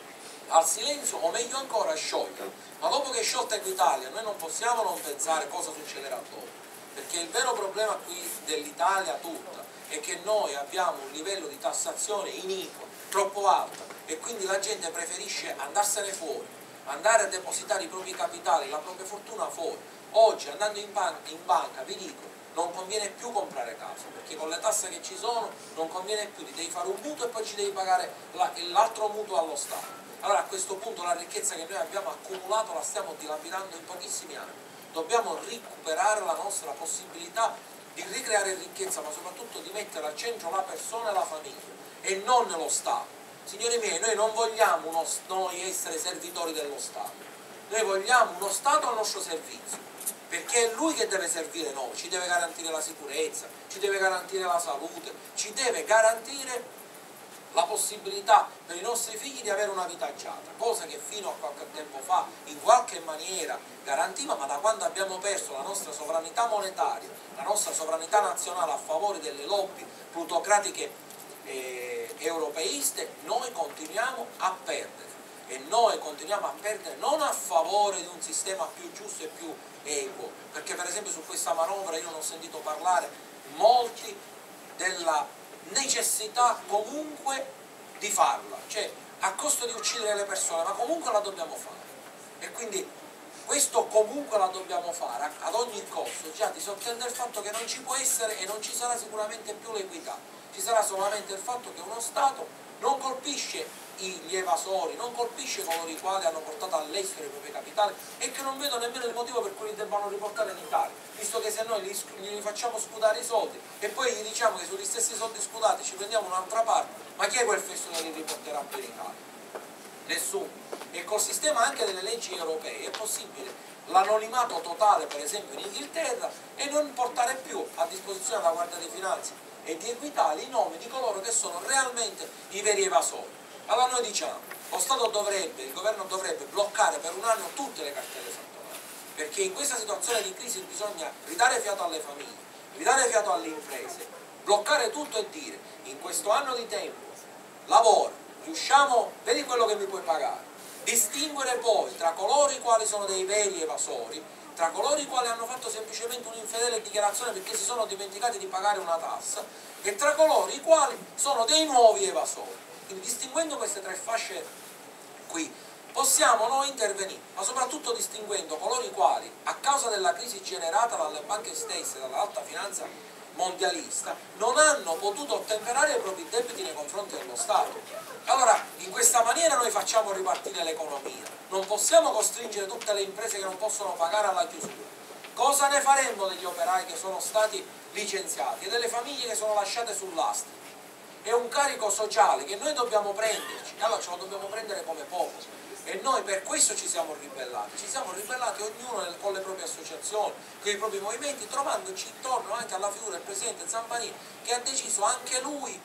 al silenzio o meglio ancora sciogliere. Ma dopo che è sciolta Equitalia noi non possiamo non pensare cosa succederà dopo, perché il vero problema qui dell'Italia tutta è che noi abbiamo un livello di tassazione iniquo, troppo alto, e quindi la gente preferisce andarsene fuori, andare a depositare i propri capitali, la propria fortuna fuori. Oggi andando in, ban in banca vi dico non conviene più comprare casa, perché con le tasse che ci sono non conviene più, ti devi fare un mutuo e poi ci devi pagare l'altro mutuo allo Stato. Allora a questo punto la ricchezza che noi abbiamo accumulato la stiamo dilapidando in pochissimi anni. Dobbiamo recuperare la nostra possibilità di ricreare ricchezza, ma soprattutto di mettere al centro la persona e la famiglia e non lo Stato. Signori miei, noi non vogliamo uno, noi essere servitori dello Stato, noi vogliamo uno Stato al nostro servizio, perché è lui che deve servire noi, ci deve garantire la sicurezza, ci deve garantire la salute, ci deve garantire la possibilità per i nostri figli di avere una vita agiata, cosa che fino a qualche tempo fa in qualche maniera garantiva, ma da quando abbiamo perso la nostra sovranità monetaria, la nostra sovranità nazionale a favore delle lobby plutocratiche eh, europeiste, noi continuiamo a perdere. E noi continuiamo a perdere non a favore di un sistema più giusto e più equo, perché per esempio su questa manovra io non ho sentito parlare molti della necessità comunque di farla, cioè a costo di uccidere le persone, ma comunque la dobbiamo fare. E quindi questo comunque la dobbiamo fare ad ogni costo già ti sottende il fatto che non ci può essere e non ci sarà sicuramente più l'equità, ci sarà solamente il fatto che uno Stato non colpisce gli evasori, non colpisce coloro i quali hanno portato all'estero i propri capitali, e che non vedo nemmeno il motivo per cui li debbano riportare in Italia, visto che se noi gli, gli facciamo scudare i soldi e poi gli diciamo che sugli stessi soldi scudati ci prendiamo un'altra parte, ma chi è quel fesso che li riporterà per l'Italia? Nessuno. E col sistema anche delle leggi europee è possibile l'anonimato totale, per esempio in Inghilterra, e non portare più a disposizione della Guardia di Finanza e di Equitalia i nomi di coloro che sono realmente i veri evasori. Allora noi diciamo, lo Stato dovrebbe, il governo dovrebbe bloccare per un anno tutte le cartelle esattoriali, perché in questa situazione di crisi bisogna ridare fiato alle famiglie, ridare fiato alle imprese, bloccare tutto e dire in questo anno di tempo lavora, riusciamo, vedi quello che mi puoi pagare, distinguere poi tra coloro i quali sono dei veri evasori, tra coloro i quali hanno fatto semplicemente un'infedele dichiarazione perché si sono dimenticati di pagare una tassa, e tra coloro i quali sono dei nuovi evasori. Quindi distinguendo queste tre fasce qui possiamo noi intervenire, ma soprattutto distinguendo coloro i quali a causa della crisi generata dalle banche stesse, dall'alta finanza mondialista, non hanno potuto ottemperare i propri debiti nei confronti dello Stato. Allora in questa maniera noi facciamo ripartire l'economia, non possiamo costringere tutte le imprese che non possono pagare alla chiusura. Cosa ne faremmo degli operai che sono stati licenziati e delle famiglie che sono lasciate sull'astrico? È un carico sociale che noi dobbiamo prenderci, allora ce lo dobbiamo prendere come popolo, e noi per questo ci siamo ribellati, ci siamo ribellati ognuno nel, con le proprie associazioni, con i propri movimenti, trovandoci intorno anche alla figura del presidente Zamparini, che ha deciso anche lui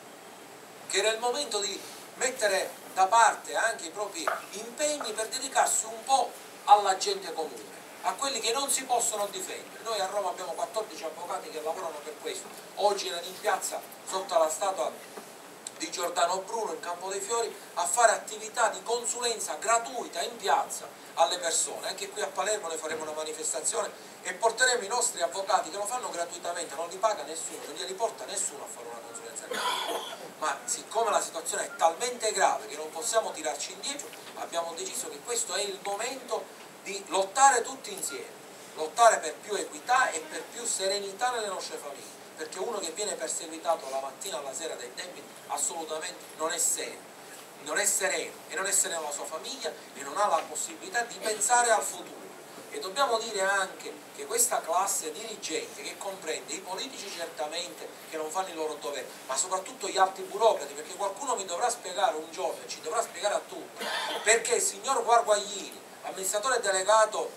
che era il momento di mettere da parte anche i propri impegni per dedicarsi un po' alla gente comune, a quelli che non si possono difendere. Noi a Roma abbiamo quattordici avvocati che lavorano per questo, oggi erano in piazza sotto la statua di Giordano Bruno in Campo dei Fiori a fare attività di consulenza gratuita in piazza alle persone. Anche qui a Palermo ne faremo una manifestazione e porteremo i nostri avvocati che lo fanno gratuitamente, non li paga nessuno, non glieli porta nessuno a fare una consulenza gratuita. Ma siccome la situazione è talmente grave che non possiamo tirarci indietro, abbiamo deciso che questo è il momento di lottare tutti insieme, lottare per più equità e per più serenità nelle nostre famiglie, perché uno che viene perseguitato la mattina alla sera dai debiti assolutamente non è serio, non è sereno e non è sereno la sua famiglia e non ha la possibilità di pensare al futuro. E dobbiamo dire anche che questa classe dirigente, che comprende i politici certamente che non fanno il loro dovere, ma soprattutto gli alti burocrati, perché qualcuno mi dovrà spiegare un giorno, e ci dovrà spiegare a tutti, perché il signor Guarguaglini, amministratore delegato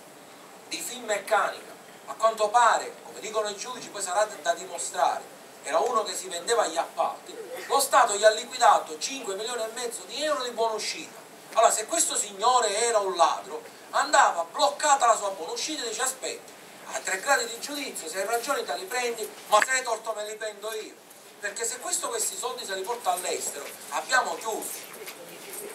di Finmeccanica, a quanto pare, come dicono i giudici, poi sarà da dimostrare, era uno che si vendeva agli appalti, lo Stato gli ha liquidato cinque milioni e mezzo di euro di buonuscita. Allora se questo signore era un ladro, andava bloccata la sua buonuscita e dice aspetta, a tre gradi di giudizio, se hai ragione te li prendi, ma se hai torto me li prendo io, perché se questo questi soldi se li porta all'estero abbiamo chiuso.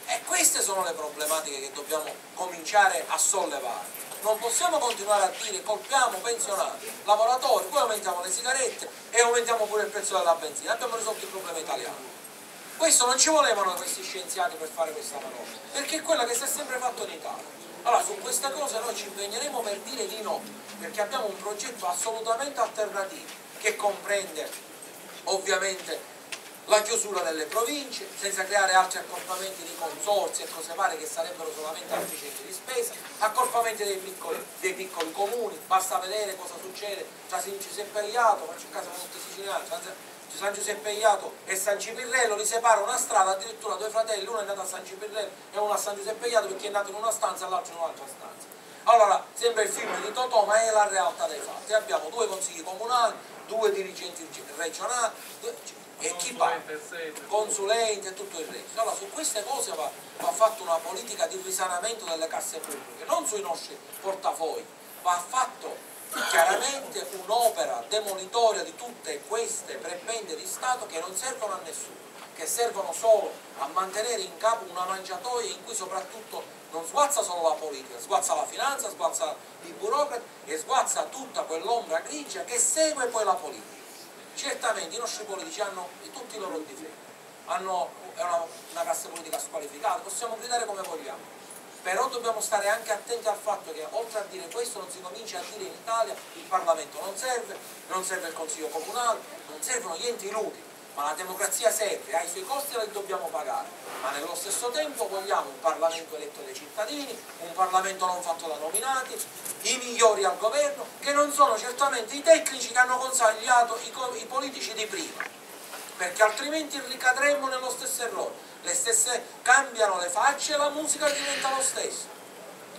E queste sono le problematiche che dobbiamo cominciare a sollevare. Non possiamo continuare a dire colpiamo pensionati, lavoratori, poi aumentiamo le sigarette e aumentiamo pure il prezzo della benzina, abbiamo risolto il problema italiano. Questo non ci volevano questi scienziati per fare questa manovra, perché è quella che si è sempre fatto in Italia. Allora su questa cosa noi ci impegneremo per dire di no, perché abbiamo un progetto assolutamente alternativo che comprende ovviamente la chiusura delle province, senza creare altri accorpamenti di consorzi e cose varie che sarebbero solamente artificiali di spesa, accorpamenti dei piccoli, dei piccoli comuni, basta vedere cosa succede tra San Giuseppe Iato, faccio in casa con tutti i siciliani, San Giuseppe Iato e San Cipirrello, li separa una strada, addirittura due fratelli, uno è nato a San Cipirrello e uno a San Giuseppe Iato perché è nato in una stanza e l'altro in un'altra stanza. Allora, sembra il film di Totò, ma è la realtà dei fatti. Abbiamo due consigli comunali, due dirigenti regionali, due, e chi paga, consulenti e tutto il resto. Allora su queste cose va, va fatta una politica di risanamento delle casse pubbliche, non sui nostri portafogli, va fatto chiaramente un'opera demolitoria di tutte queste prebende di Stato che non servono a nessuno, che servono solo a mantenere in capo una mangiatoia in cui soprattutto non sguazza solo la politica, sguazza la finanza, sguazza i burocrati e sguazza tutta quell'ombra grigia che segue poi la politica. Certamente i nostri politici hanno tutti i loro difetti, hanno, è una, una classe politica squalificata, possiamo gridare come vogliamo, però dobbiamo stare anche attenti al fatto che oltre a dire questo non si comincia a dire in Italia il Parlamento non serve, non serve il Consiglio Comunale, non servono gli enti ludi, ma la democrazia serve, ha i suoi costi e li dobbiamo pagare, ma nello stesso tempo vogliamo un Parlamento eletto dai cittadini, un Parlamento non fatto da nominati, i migliori al governo, che non sono certamente i tecnici che hanno consigliato i, co i politici di prima, perché altrimenti ricadremmo nello stesso errore. Le stesse cambiano le facce e la musica diventa lo stesso,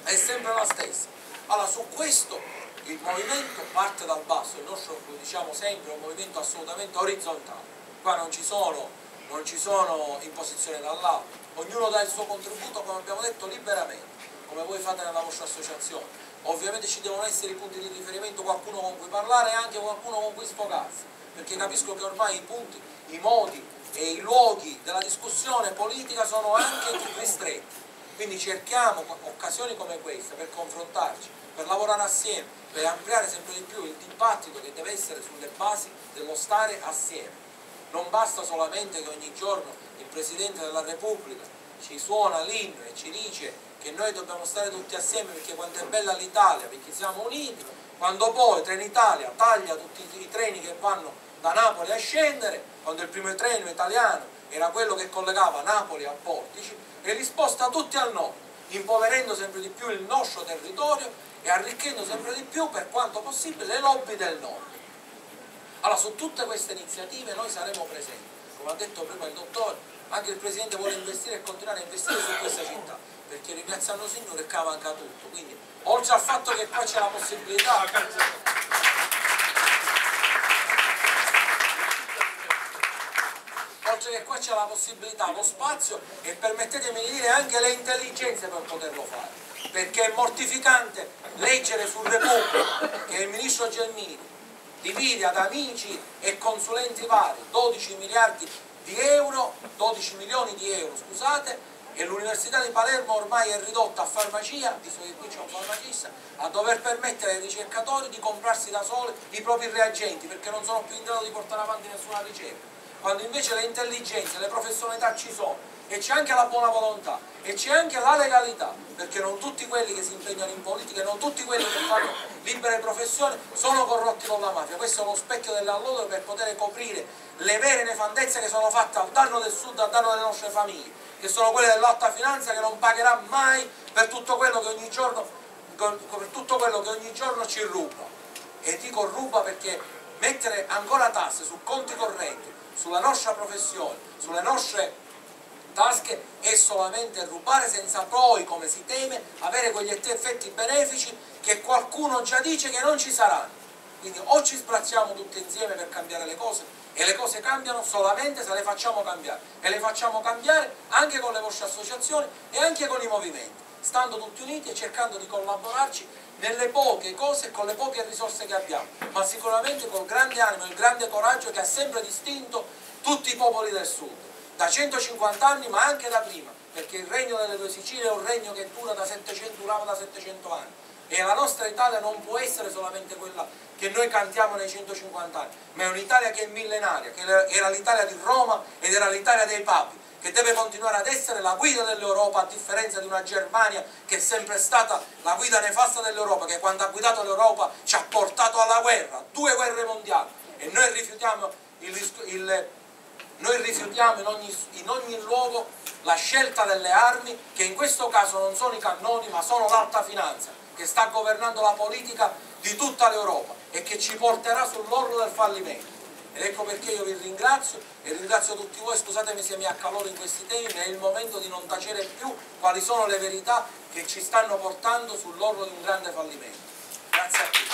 è sempre la stessa. Allora su questo il movimento parte dal basso, il nostro, lo diciamo sempre, è un movimento assolutamente orizzontale, qua non ci sono, non ci sono imposizioni dall'alto, ognuno dà il suo contributo come abbiamo detto liberamente, come voi fate nella vostra associazione. Ovviamente ci devono essere i punti di riferimento, qualcuno con cui parlare e anche qualcuno con cui sfogarsi, perché capisco che ormai i punti, i modi e i luoghi della discussione politica sono anche più ristretti, quindi cerchiamo occasioni come questa per confrontarci, per lavorare assieme, per ampliare sempre di più il dibattito che deve essere sulle basi dello stare assieme. Non basta solamente che ogni giorno il Presidente della Repubblica ci suona l'inno e ci dice che noi dobbiamo stare tutti assieme perché quanto è bella l'Italia, perché siamo uniti, quando poi Trenitalia taglia tutti i treni che vanno da Napoli a scendere, quando il primo treno italiano era quello che collegava Napoli a Portici, e li sposta tutti al nord, impoverendo sempre di più il nostro territorio e arricchendo sempre di più per quanto possibile le lobby del nord. Allora su tutte queste iniziative noi saremo presenti, come ha detto prima il dottore, anche il Presidente vuole investire e continuare a investire su questa città, perché ringraziando il Signore che manca tutto, quindi oltre al fatto che qua c'è la possibilità... che qua c'è la possibilità, lo spazio e permettetemi di dire anche le intelligenze per poterlo fare, perché è mortificante leggere sul Repubblica che il ministro Gelmini divide ad amici e consulenti vari dodici miliardi di euro, dodici milioni di euro scusate, e l'università di Palermo ormai è ridotta a farmacia, visto che qui c'è un farmacista, a dover permettere ai ricercatori di comprarsi da soli i propri reagenti perché non sono più in grado di portare avanti nessuna ricerca, quando invece le intelligenze, le professionalità ci sono e c'è anche la buona volontà e c'è anche la legalità, perché non tutti quelli che si impegnano in politica, non tutti quelli che fanno libere professioni sono corrotti con la mafia. Questo è lo specchio dell'allodole per poter coprire le vere nefandezze che sono fatte al danno del sud, al danno delle nostre famiglie, che sono quelle dell'alta finanza che non pagherà mai per tutto quello che ogni giorno, per tutto quello che ogni giorno ci ruba. E dico ruba perché mettere ancora tasse su conti correnti, sulla nostra professione, sulle nostre tasche è solamente rubare senza poi, come si teme, avere quegli effetti benefici che qualcuno già dice che non ci saranno. Quindi o ci sbracciamo tutti insieme per cambiare le cose, e le cose cambiano solamente se le facciamo cambiare, e le facciamo cambiare anche con le vostre associazioni e anche con i movimenti, stando tutti uniti e cercando di collaborarci nelle poche cose, con le poche risorse che abbiamo, ma sicuramente col grande animo e il grande coraggio che ha sempre distinto tutti i popoli del sud, da centocinquanta anni ma anche da prima, perché il regno delle due Sicilie è un regno che dura da settecento, durava da settecento anni, e la nostra Italia non può essere solamente quella che noi cantiamo nei centocinquanta anni, ma è un'Italia che è millenaria, che era l'Italia di Roma ed era l'Italia dei papi, che deve continuare ad essere la guida dell'Europa, a differenza di una Germania che è sempre stata la guida nefasta dell'Europa, che quando ha guidato l'Europa ci ha portato alla guerra, due guerre mondiali, e noi rifiutiamo, il, il, noi rifiutiamo in, ogni, in ogni luogo la scelta delle armi, che in questo caso non sono i cannoni ma sono l'alta finanza che sta governando la politica di tutta l'Europa e che ci porterà sull'orlo del fallimento. Ed ecco perché io vi ringrazio e ringrazio tutti voi, scusatemi se mi accaloro in questi temi, ma è il momento di non tacere più quali sono le verità che ci stanno portando sull'orlo di un grande fallimento. Grazie a tutti.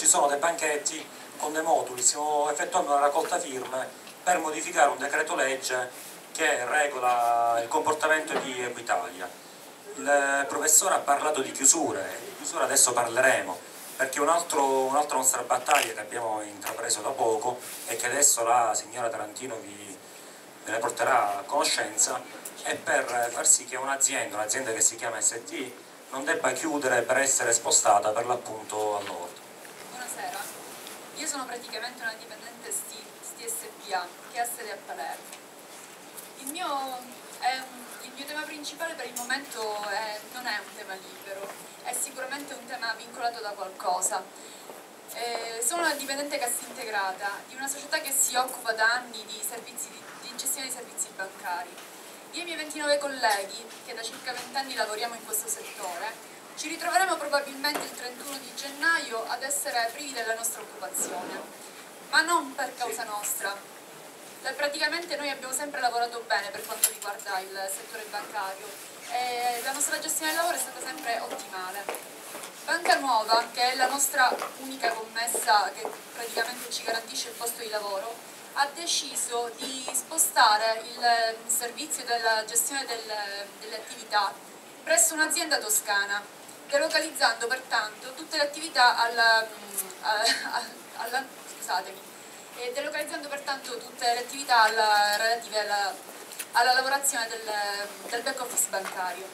ci sono dei banchetti con dei moduli, stiamo effettuando una raccolta firme per modificare un decreto legge che regola il comportamento di Equitalia. Il professore ha parlato di chiusure, di chiusure adesso parleremo, perché un'altra un nostra battaglia che abbiamo intrapreso da poco e che adesso la signora Tarantino vi, ve ne porterà a conoscenza è per far sì che un'azienda, un'azienda che si chiama S T, non debba chiudere per essere spostata per l'appunto a nord. Buonasera, io sono praticamente una dipendente S T S P A che ha sede a Palermo. Il mio, è, il mio tema principale per il momento è, non è un tema libero, è sicuramente un tema vincolato da qualcosa. Eh, sono una dipendente cassintegrata di una società che si occupa da anni di, servizi, di gestione di servizi bancari. Io e i miei ventinove colleghi, che da circa venti anni lavoriamo in questo settore, ci ritroveremo probabilmente il trentuno di gennaio ad essere privi della nostra occupazione, ma non per causa nostra. Praticamente noi abbiamo sempre lavorato bene per quanto riguarda il settore bancario e la nostra gestione del lavoro è stata sempre ottimale. Banca Nuova, che è la nostra unica commessa che praticamente ci garantisce il posto di lavoro, ha deciso di spostare il servizio della gestione del, delle attività presso un'azienda toscana, delocalizzando pertanto tutte le attività alla, alla, scusatemi, e delocalizzando pertanto tutte le attività alla, relative alla, alla lavorazione del, del back office bancario.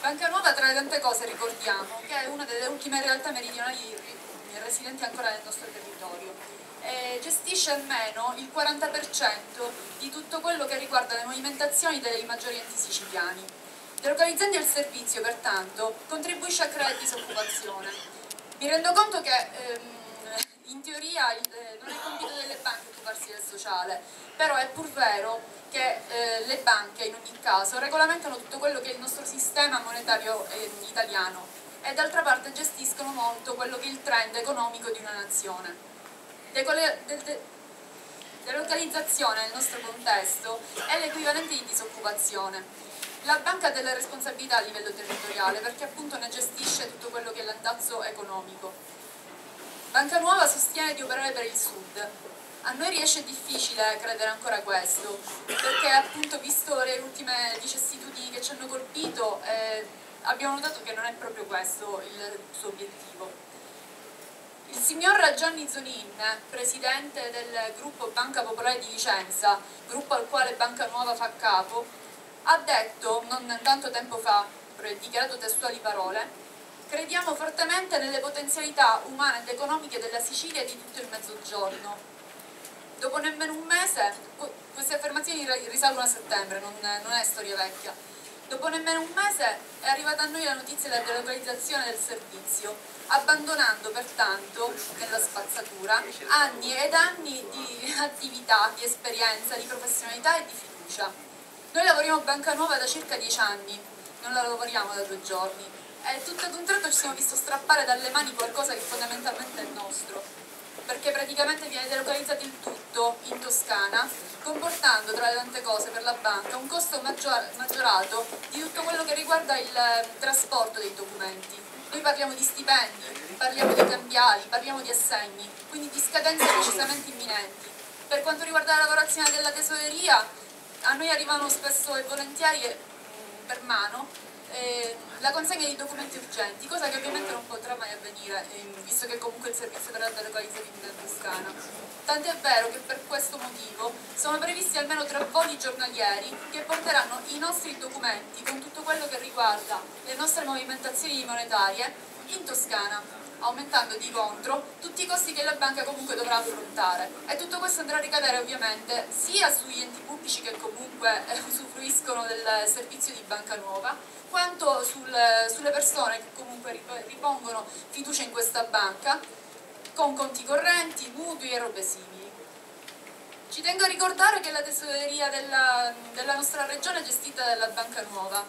Banca Nuova, tra le tante cose, ricordiamo che è una delle ultime realtà meridionali residenti ancora nel nostro territorio. E gestisce almeno il quaranta per cento di tutto quello che riguarda le movimentazioni dei maggiori enti siciliani. Delocalizzando il servizio, pertanto, contribuisce a creare disoccupazione. Mi rendo conto che ehm, in teoria eh, non è compito delle banche occuparsi del sociale, però è pur vero che eh, le banche in ogni caso regolamentano tutto quello che è il nostro sistema monetario eh, italiano e d'altra parte gestiscono molto quello che è il trend economico di una nazione. Delocalizzazione nel nostro contesto è l'equivalente di disoccupazione. La banca ha delle responsabilità a livello territoriale perché appunto ne gestisce tutto quello che è l'andazzo economico. Banca Nuova sostiene di operare per il sud. A noi riesce difficile credere ancora a questo perché appunto visto le ultime vicissitudini che ci hanno colpito eh, abbiamo notato che non è proprio questo il suo obiettivo. Il signor Gianni Zonin, presidente del gruppo Banca Popolare di Vicenza, gruppo al quale Banca Nuova fa capo, ha detto, non tanto tempo fa, dichiarato testuali parole, crediamo fortemente nelle potenzialità umane ed economiche della Sicilia e di tutto il Mezzogiorno. Dopo nemmeno un mese, queste affermazioni risalgono a settembre, non, non è storia vecchia, dopo nemmeno un mese è arrivata a noi la notizia della delocalizzazione del servizio, abbandonando pertanto nella spazzatura anni ed anni di attività, di esperienza, di professionalità e di fiducia. Noi lavoriamo a Banca Nuova da circa dieci anni, non la lavoriamo da due giorni e tutto ad un tratto ci siamo visto strappare dalle mani qualcosa che fondamentalmente è nostro, perché praticamente viene delocalizzato il tutto in Toscana, comportando tra le tante cose per la banca un costo maggior, maggiorato di tutto quello che riguarda il trasporto dei documenti. Noi parliamo di stipendi, parliamo di cambiali, parliamo di assegni, quindi di scadenze decisamente imminenti. Per quanto riguarda la lavorazione della tesoreria, a noi arrivano spesso e volentieri per mano eh, la consegna di documenti urgenti, cosa che ovviamente non potrà mai avvenire, eh, visto che comunque il servizio verrà delocalizzato in Toscana. Tant'è vero che per questo motivo sono previsti almeno tre voli giornalieri che porteranno i nostri documenti con tutto quello che riguarda le nostre movimentazioni monetarie in Toscana, aumentando di contro tutti i costi che la banca comunque dovrà affrontare. E tutto questo andrà a ricadere ovviamente sia sugli enti pubblici che comunque usufruiscono del servizio di Banca Nuova, quanto sul, sulle persone che comunque ripongono fiducia in questa banca, con conti correnti, mutui e robe simili. Ci tengo a ricordare che la tesoreria della, della nostra regione è gestita dalla Banca Nuova.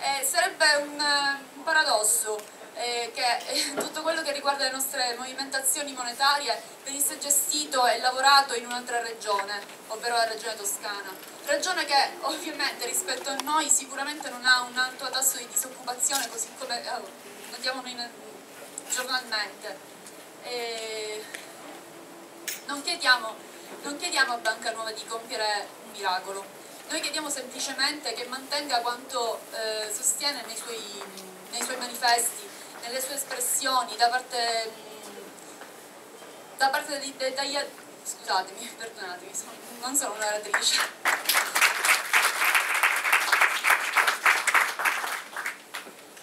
Eh, sarebbe un, un paradosso eh, che eh, tutto quello che riguarda le nostre movimentazioni monetarie venisse gestito e lavorato in un'altra regione, ovvero la regione toscana. Regione che ovviamente rispetto a noi sicuramente non ha un alto tasso di disoccupazione così come eh, andiamo noi giornalmente. e non chiediamo, non chiediamo a Banca Nuova di compiere un miracolo, noi chiediamo semplicemente che mantenga quanto eh, sostiene nei suoi, nei suoi manifesti, nelle sue espressioni da parte, da parte dei tagliatori, scusatemi, perdonatemi, sono, non sono una relatrice.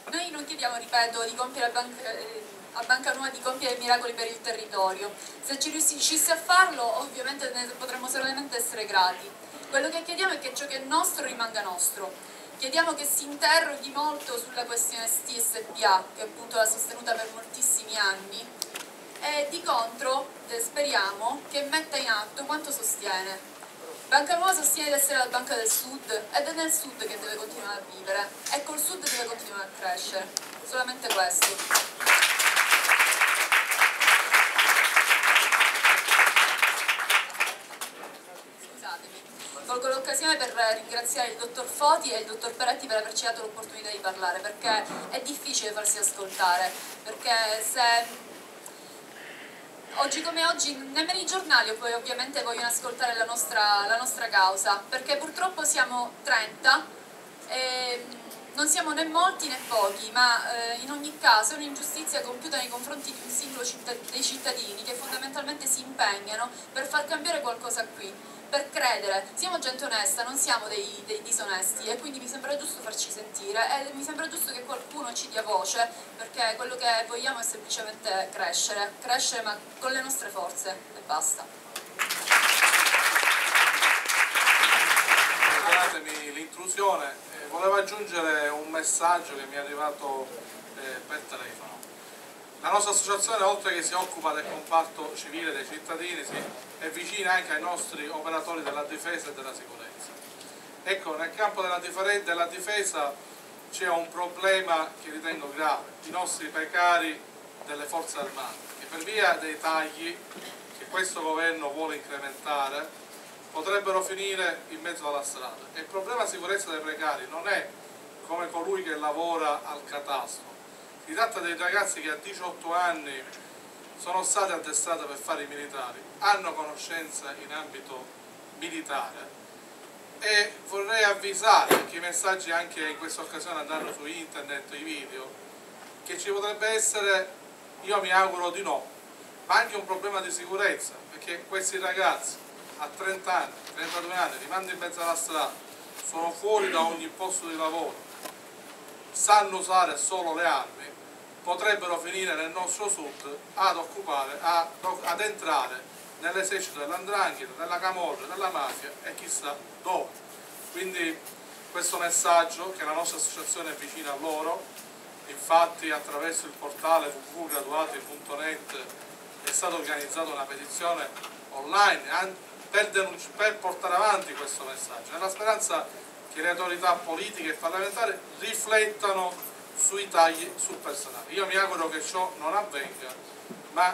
Noi non chiediamo, ripeto, di compiere a Banca, eh, a Banca Nuova di compiere miracoli per il territorio. Se ci riuscisse a farlo, ovviamente ne potremmo solamente essere grati. Quello che chiediamo è che ciò che è nostro rimanga nostro. Chiediamo che si interroghi molto sulla questione S T S P A, che appunto l'ha sostenuta per moltissimi anni, e di contro eh, speriamo che metta in atto quanto sostiene. Banca Nuova sostiene di essere la banca del Sud ed è nel Sud che deve continuare a vivere e col Sud deve continuare a crescere, solamente questo. Scusatemi, colgo l'occasione per ringraziare il dottor Foti e il dottor Peretti per averci dato l'opportunità di parlare, perché è difficile farsi ascoltare, perché se... Oggi come oggi nemmeno i giornali poi ovviamente vogliono ascoltare la nostra, la nostra causa, perché purtroppo siamo trenta, e non siamo né molti né pochi, ma eh, in ogni caso è un'ingiustizia compiuta nei confronti di un singolo cittad dei cittadini che fondamentalmente si impegnano per far cambiare qualcosa qui, per credere. Siamo gente onesta, non siamo dei, dei disonesti, e quindi mi sembra giusto farci sentire e mi sembra giusto che qualcuno ci dia voce, perché quello che vogliamo è semplicemente crescere, crescere ma con le nostre forze e basta. Scusatemi l'intrusione, eh, volevo aggiungere un messaggio che mi è arrivato eh, per telefono. La nostra associazione, oltre che si occupa del comparto civile dei cittadini, è vicina anche ai nostri operatori della difesa e della sicurezza. Ecco, nel campo della difesa c'è un problema che ritengo grave, i nostri precari delle forze armate, che per via dei tagli che questo governo vuole incrementare potrebbero finire in mezzo alla strada. E il problema della sicurezza dei precari non è come colui che lavora al catastro. Si tratta dei ragazzi che a diciotto anni sono stati addestrati per fare i militari, hanno conoscenza in ambito militare, e vorrei avvisare che i messaggi anche in questa occasione andranno su internet, i video, che ci potrebbe essere, io mi auguro di no, ma anche un problema di sicurezza, perché questi ragazzi a trenta anni, trentadue anni, rimangono in mezzo alla strada, sono fuori da ogni posto di lavoro, sanno usare solo le armi, potrebbero finire nel nostro sud ad occupare, ad, ad entrare nell'esercito dell'andrangheta, della camorra, della mafia e chissà dove. Quindi questo messaggio, che la nostra associazione è vicina a loro, infatti attraverso il portale w w w punto graduati punto net è stata organizzata una petizione online per, per portare avanti questo messaggio, nella speranza che le autorità politiche e parlamentari riflettano sui tagli sul personale. Io mi auguro che ciò non avvenga, ma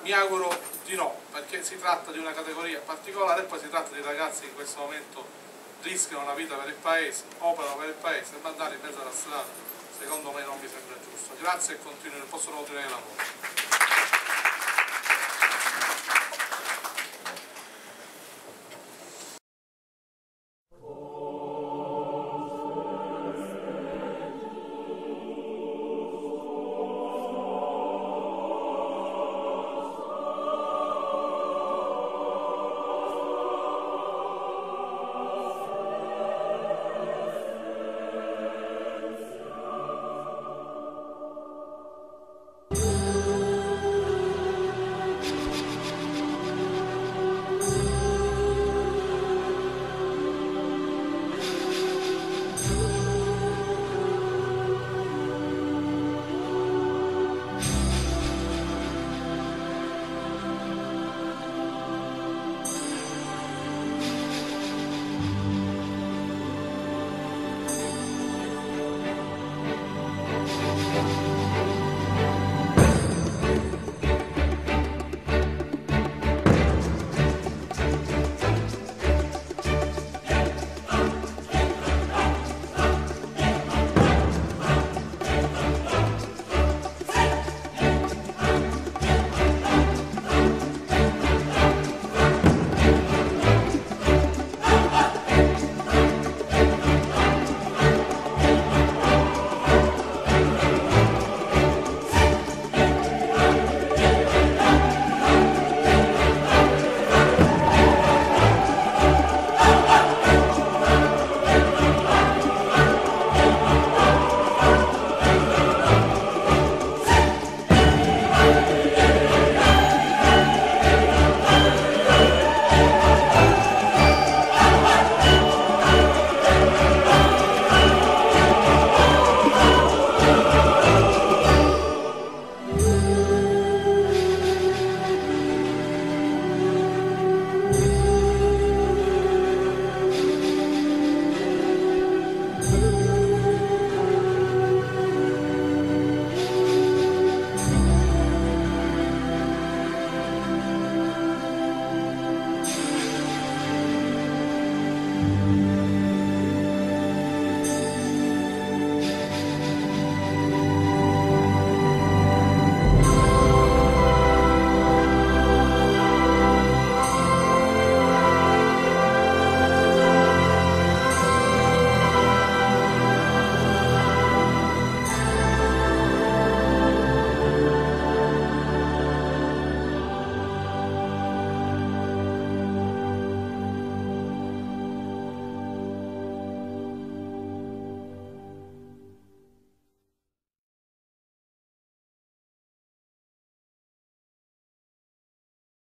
mi auguro di no, perché si tratta di una categoria particolare e poi si tratta di ragazzi che in questo momento rischiano la vita per il paese, operano per il paese, e mandare in mezzo alla strada secondo me non mi sembra giusto. Grazie e continuo, possono continuare il lavoro. Thank you.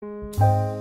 Music